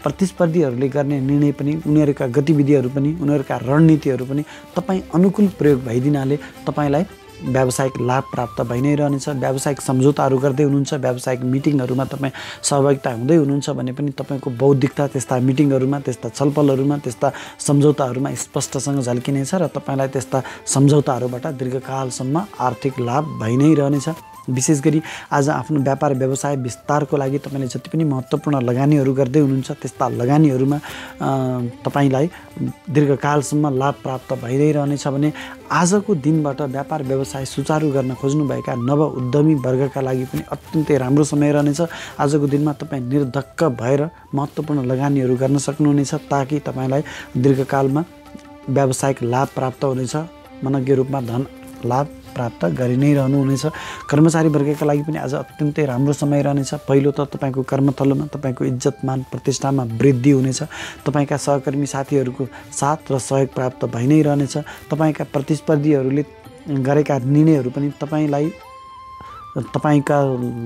प्रतिस्पर्धीहरूले गर्ने निर्णय पनि, उनीहरूका गतिविधिहरू पनि, उनीहरूका रणनीतिहरू पनि तपाईँ अनुकूल प्रयोग भइदिनाले तपाईलाई व्यावसायिक लाभ प्राप्त भइ नै रहनेछ। व्यावसायिक सम्झौताहरू गर्दै हुनुहुन्छ, व्यावसायिक मिटिङहरूमा तपाईँ सहभागिता हुँदै हुनुहुन्छ भने पनि तपाईँको बौद्धिकता त्यस्ता मिटिङहरूमा, त्यस्ता छलफलहरूमा, त्यस्ता सम्झौताहरूमा स्पष्टसँग झल्किनेछ र तपाईँलाई त्यस्ता सम्झौताहरूबाट दीर्घकालसम्म आर्थिक लाभ भइ नै रहनेछ। विशेष गरी आज आफ्नो व्यापार व्यवसाय विस्तारको लागि तपाईँले जति पनि महत्त्वपूर्ण लगानीहरू गर्दै हुनुहुन्छ त्यस्ता लगानीहरूमा तपाईलाई दीर्घकालसम्म लाभ प्राप्त भइ नै रहनेछ भने आजको दिनबाट व्यापार व्यवसाय सुचारू गर्न खोज्नुभएका नव उद्यमी वर्गका लागि पनि अत्यन्तै राम्रो समय रहनेछ। आजको दिनमा तपाईँ निर्धक्क भएर महत्त्वपूर्ण लगानीहरू गर्न सक्नुहुनेछ ताकि तपाईँलाई दीर्घकालमा व्यावसायिक लाभ प्राप्त हुनेछ, मनज्ञ रूपमा धन लाभ प्राप्त गरि नै रहनुहुनेछ। कर्मचारी वर्गका लागि पनि आज अत्यन्तै राम्रो समय रहनेछ। पहिलो त तपाईँको कर्मथलोमा तपाईँको इज्जतमान प्रतिष्ठामा वृद्धि हुनेछ, तपाईँका सहकर्मी साथीहरूको साथ र सहयोग प्राप्त भइ नै रहनेछ। तपाईँका प्रतिस्पर्धीहरूले गरेका निर्णयहरू पनि तपाईँलाई तपाईंका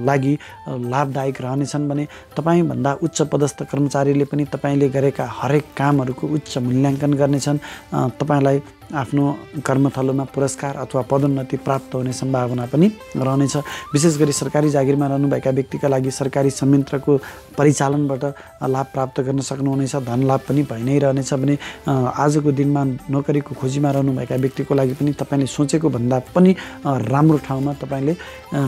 लागि लाभदायक रहनेछन् भने तपाईंभन्दा उच्च पदस्थ कर्मचारीले पनि तपाईले गरेका हरेक कामहरूको उच्च मूल्याङ्कन गर्नेछन्। तपाईलाई आफ्नो कर्मथलोमा पुरस्कार अथवा पदोन्नति प्राप्त हुने सम्भावना पनि रहनेछ। विशेष गरी सरकारी जागिरमा रहनुभएका व्यक्तिका लागि सरकारी संयन्त्रको परिचालनबाट लाभ प्राप्त गर्न सक्नुहुनेछ, धन लाभ पनि भइ नै रहनेछ भने आजको दिनमा नोकरीको खोजीमा रहनुभएका व्यक्तिको लागि पनि तपाईले सोचेको भन्दा पनि राम्रो ठाउँमा तपाईले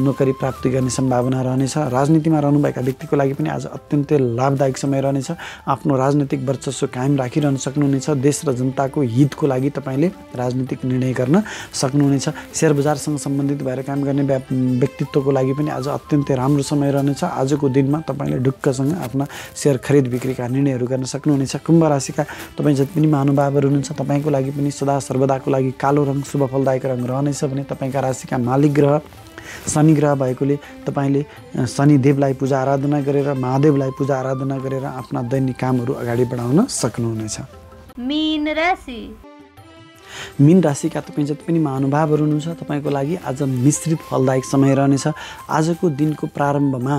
नोकरी प्राप्ति गर्ने सम्भावना रहनेछ। राजनीतिमा रहनुभएका व्यक्तिको लागि पनि आज अत्यन्तै लाभदायक समय रहनेछ। आफ्नो राजनीतिक वर्चस्व कायम राखिरहन सक्नुहुनेछ। देश र जनताको हितको लागि तपाईले राजनीतिक निर्णय गर्न सक्नुहुनेछ। शेयर बजारसँग सम्बन्धित भएर काम गर्ने व्यक्तित्वको लागि पनि आज अत्यन्तै राम्रो समय रहनेछ। आजको दिनमा तपाईँले ढुक्कसँग आफ्ना शेयर खरिद बिक्रीका निर्णयहरू गर्न सक्नुहुनेछ। कुम्भ राशिका तपाईँ जति पनि महानुभावहरू हुनुहुन्छ तपाईँको लागि पनि सदा सर्वदाको लागि कालो रङ शुभ फलदायक रङ रहनेछ भने तपाईँका राशिका मालिक ग्रह शनि ग्रह भएकोले तपाईँले शनिदेवलाई पूजा आराधना गरेर महादेवलाई पूजा आराधना गरेर आफ्ना दैनिक कामहरू अगाडि बढाउन सक्नुहुनेछ। मीन राशि मीन राशिका तपाईँ जति पनि महानुभावहरू हुनुहुन्छ तपाईँको लागि आज मिश्रित फलदायक समय रहनेछ। आजको दिनको प्रारम्भमा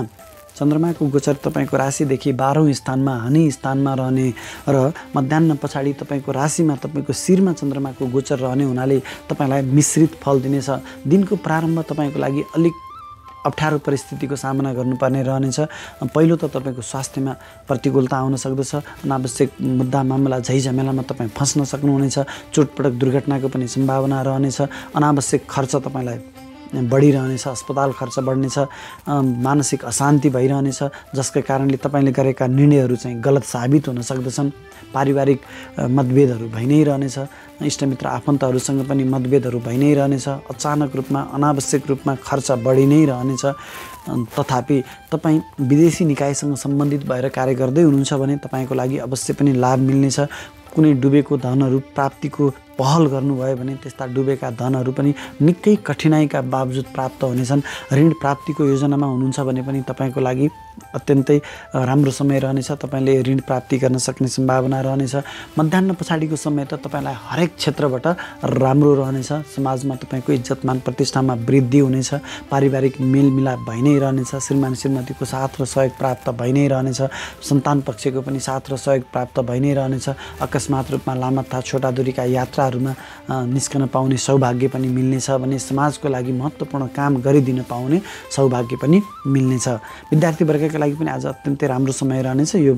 चन्द्रमाको गोचर तपाईँको राशिदेखि बाह्रौँ स्थानमा हानि स्थानमा रहने र मध्याह्न पछाडि तपाईँको राशिमा तपाईँको शिरमा चन्द्रमाको गोचर रहने हुनाले तपाईँलाई मिश्रित फल दिनेछ। दिनको प्रारम्भ तपाईँको लागि अलिक अप्ठ्यारो परिस्थितिको सामना गर्नुपर्ने रहनेछ। पहिलो त तपाईँको स्वास्थ्यमा प्रतिकूलता आउन सक्दछ, अनावश्यक मुद्दा मामला झैझमेलामा तपाईँ फस्न सक्नुहुनेछ, चोटपटक दुर्घटनाको पनि सम्भावना रहनेछ। अनावश्यक खर्च तपाईँलाई बढिरहनेछ, अस्पताल खर्च बढ्नेछ, मानसिक अशान्ति भइरहनेछ जसका कारणले तपाईँले गरेका निर्णयहरू चाहिँ गलत साबित हुन सक्दछन्। पारिवारिक मतभेदहरू भइ नै रहनेछ, इष्टमित्र आफन्तहरूसँग पनि मतभेदहरू भइ नै रहनेछ। अचानक रूपमा अनावश्यक रूपमा खर्च बढी नै रहनेछ। तथापि तपाई विदेशी निकायसँग सम्बन्धित भएर कार्य गर्दै हुनुहुन्छ भने तपाईको लागि अवश्य पनि लाभ मिल्नेछ। कुनै डुबेको धनहरु प्राप्तिको पहल गर्नुभयो भने त्यस्ता डुबेका धनहरु पनि निकै कठिनाइका बावजुद प्राप्त हुनेछन्। ऋण प्राप्तिको योजनामा हुनुहुन्छ भने पनि तपाईको लागि अत्यन्तै राम्रो समय रहनेछ। तपाईले ऋण प्राप्ति गर्न सक्ने सम्भावना रहनेछ। मध्याह्न पछाडीको समय त तपाईलाई हरेक क्षेत्रबाट राम्रो रहनेछ। समाजमा तपाईको इज्जतमान प्रतिष्ठामा वृद्धि हुनेछ। पारिवारिक मेलमिलाप भइ नै रहनेछ। श्रीमान श्रीमतीको साथ र सहयोग प्राप्त भइ नै रहनेछ। सन्तान पक्षको पनि साथ र सहयोग प्राप्त भइ नै रहनेछ। अकस्मात रूपमा लामा तथा छोटा दूरीका यात्राहरूमा निस्कन पाउने सौभाग्य पनि मिल्नेछ भने समाजको लागि महत्त्वपूर्ण काम गरिदिन पाउने सौभाग्य पनि मिल्नेछ। विद्यार्थी वर्ग का लागि पनि आज अत्यन्तै राम्रो समय रहनेछ। यो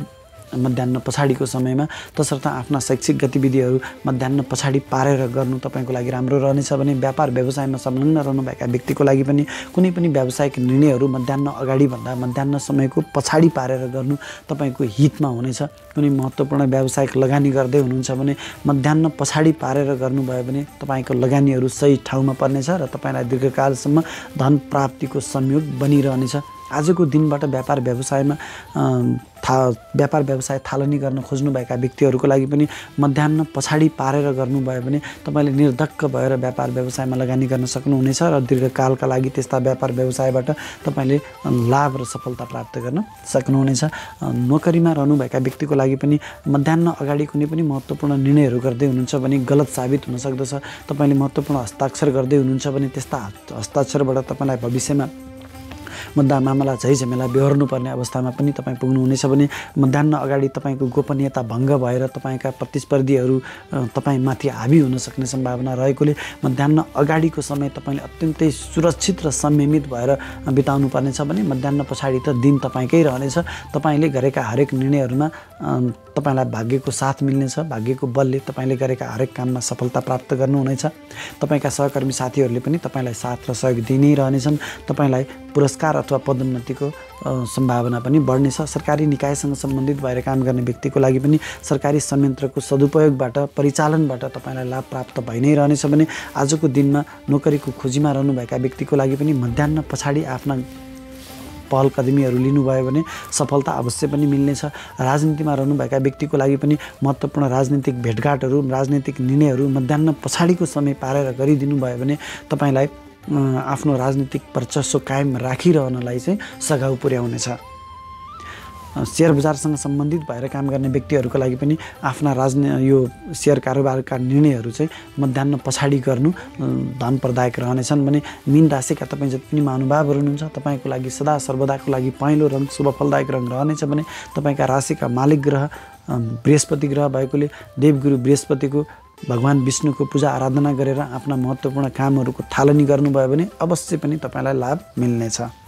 मध्याह्न पछाडीको समयमा तसर्थ आफ्ना शैक्षिक गतिविधिहरू मध्याह्न पछाडी पारेर गर्नु तपाईको लागि राम्रो रहनेछ भने व्यापार व्यवसायमा संलग्न रहनुभएका व्यक्तिको लागि पनि कुनै पनि व्यावसायिक निर्णयहरू मध्याह्न अगाडि भन्दा मध्याह्न समयको पछाडी पारेर गर्नु तपाईको हितमा हुनेछ। कुनै महत्त्वपूर्ण व्यावसायिक लगानी गर्दै हुनुहुन्छ भने मध्याह्न पछाडी पारेर गर्नुभयो भने तपाईको लगानीहरू सही ठाउँमा पर्नेछ र तपाईलाई दीर्घकालसम्म धन प्राप्तिको संयोग बनिरहनेछ। आजको दिनबाट व्यापार व्यवसायमा था व्यापार व्यवसाय थालनी गर्न खोज्नुभएका व्यक्तिहरूको लागि पनि मध्याह्न पछाडी पारेर गर्नुभयो भने तपाईले निर्धक्क भएर व्यापार व्यवसायमा लगानी गर्न सक्नुहुनेछ र दीर्घकालका लागि त्यस्ता व्यापार व्यवसायबाट तपाईले लाभ र सफलता प्राप्त गर्न सक्नुहुनेछ। नोकरीमा रहनुभएका व्यक्तिको लागि पनि मध्याह्न अगाडि कुनै पनि महत्त्वपूर्ण निर्णयहरू गर्दै हुनुहुन्छ भने गलत साबित हुन सक्दछ। तपाईले महत्त्वपूर्ण हस्ताक्षर गर्दै हुनुहुन्छ भने त्यस्ता हस्ताक्षरबाट तपाईलाई भविष्यमा मुद्दा मामला झै झमेला बेहोर्नु पर्ने अवस्थामा पनि तपाई पुग्नुहुनेछ भने मध्याह्न अगाडि तपाईको गोपनीयता भङ्ग भएर तपाईका प्रतिस्पर्धीहरू तपाईमाथि हावी हुन सक्ने सम्भावना रहेकोले मध्याह्न अगाडिको समय तपाईले अत्यन्तै सुरक्षित र संयमित भएर बिताउनु पर्नेछ भने मध्याह्न पछाडि त दिन तपाईकै रहनेछ। तपाईले गरेका हरेक निर्णयहरूमा तपाईलाई भाग्यको साथ मिल्नेछ। भाग्यको बलले तपाईले गरेका हरेक काममा सफलता प्राप्त गर्नुहुनेछ। तपाईका सहकर्मी साथीहरूले पनि तपाईलाई साथ र सहयोग दिनै रहनेछन्। तपाईलाई पुरस्कार अथवा पदोन्नतिको सम्भावना पनि बढ्नेछ। सरकारी निकायसँग सम्बन्धित भएर काम गर्ने व्यक्तिको लागि पनि सरकारी संयन्त्रको सदुपयोगबाट परिचालनबाट तपाईलाई लाभ प्राप्त भइ नै रहनेछ भने आजको दिनमा नोकरीको खोजीमा रहनुभएका व्यक्तिको लागि पनि मध्याह्न पछाडि आफ्ना पहल कदमीहरू लिनुभयो भने सफलता अवश्य पनि मिल्नेछ। राजनीतिमा रहनुभएका व्यक्तिको लागि पनि महत्त्वपूर्ण राजनीतिक भेटघाटहरू राजनीतिक निर्णयहरू मध्याह्न पछाडिको समय पारेर गरिदिनु भयो भने तपाईलाई आफ्नो राजनीतिक वर्चस्व कायम राखिरहनलाई चाहिँ सघाउ पुर्याउनेछ। शेयर बजारसँग सम्बन्धित भएर काम गर्ने व्यक्तिहरूको लागि पनि आफ्ना राजनी यो शेयर कारोबारका निर्णयहरू चाहिँ मध्याह्न पछाडि गर्नु धन प्रदायक रहनेछन् भने मीन राशिका तपाईँ जति पनि महानुभावहरू हुनुहुन्छ तपाईँको लागि सदा सर्वदाको लागि पहेँलो रङ शुभ फलदायक रङ रहनेछ भने तपाईँका राशिका मालिक ग्रह बृहस्पति ग्रह भएकोले देवगुरु बृहस्पतिको भगवान विष्णुको पूजा आराधना गरेर आफ्ना महत्त्वपूर्ण कामहरूको थालनी गर्नुभयो भने अवश्य पनि तपाईँलाई लाभ मिल्नेछ।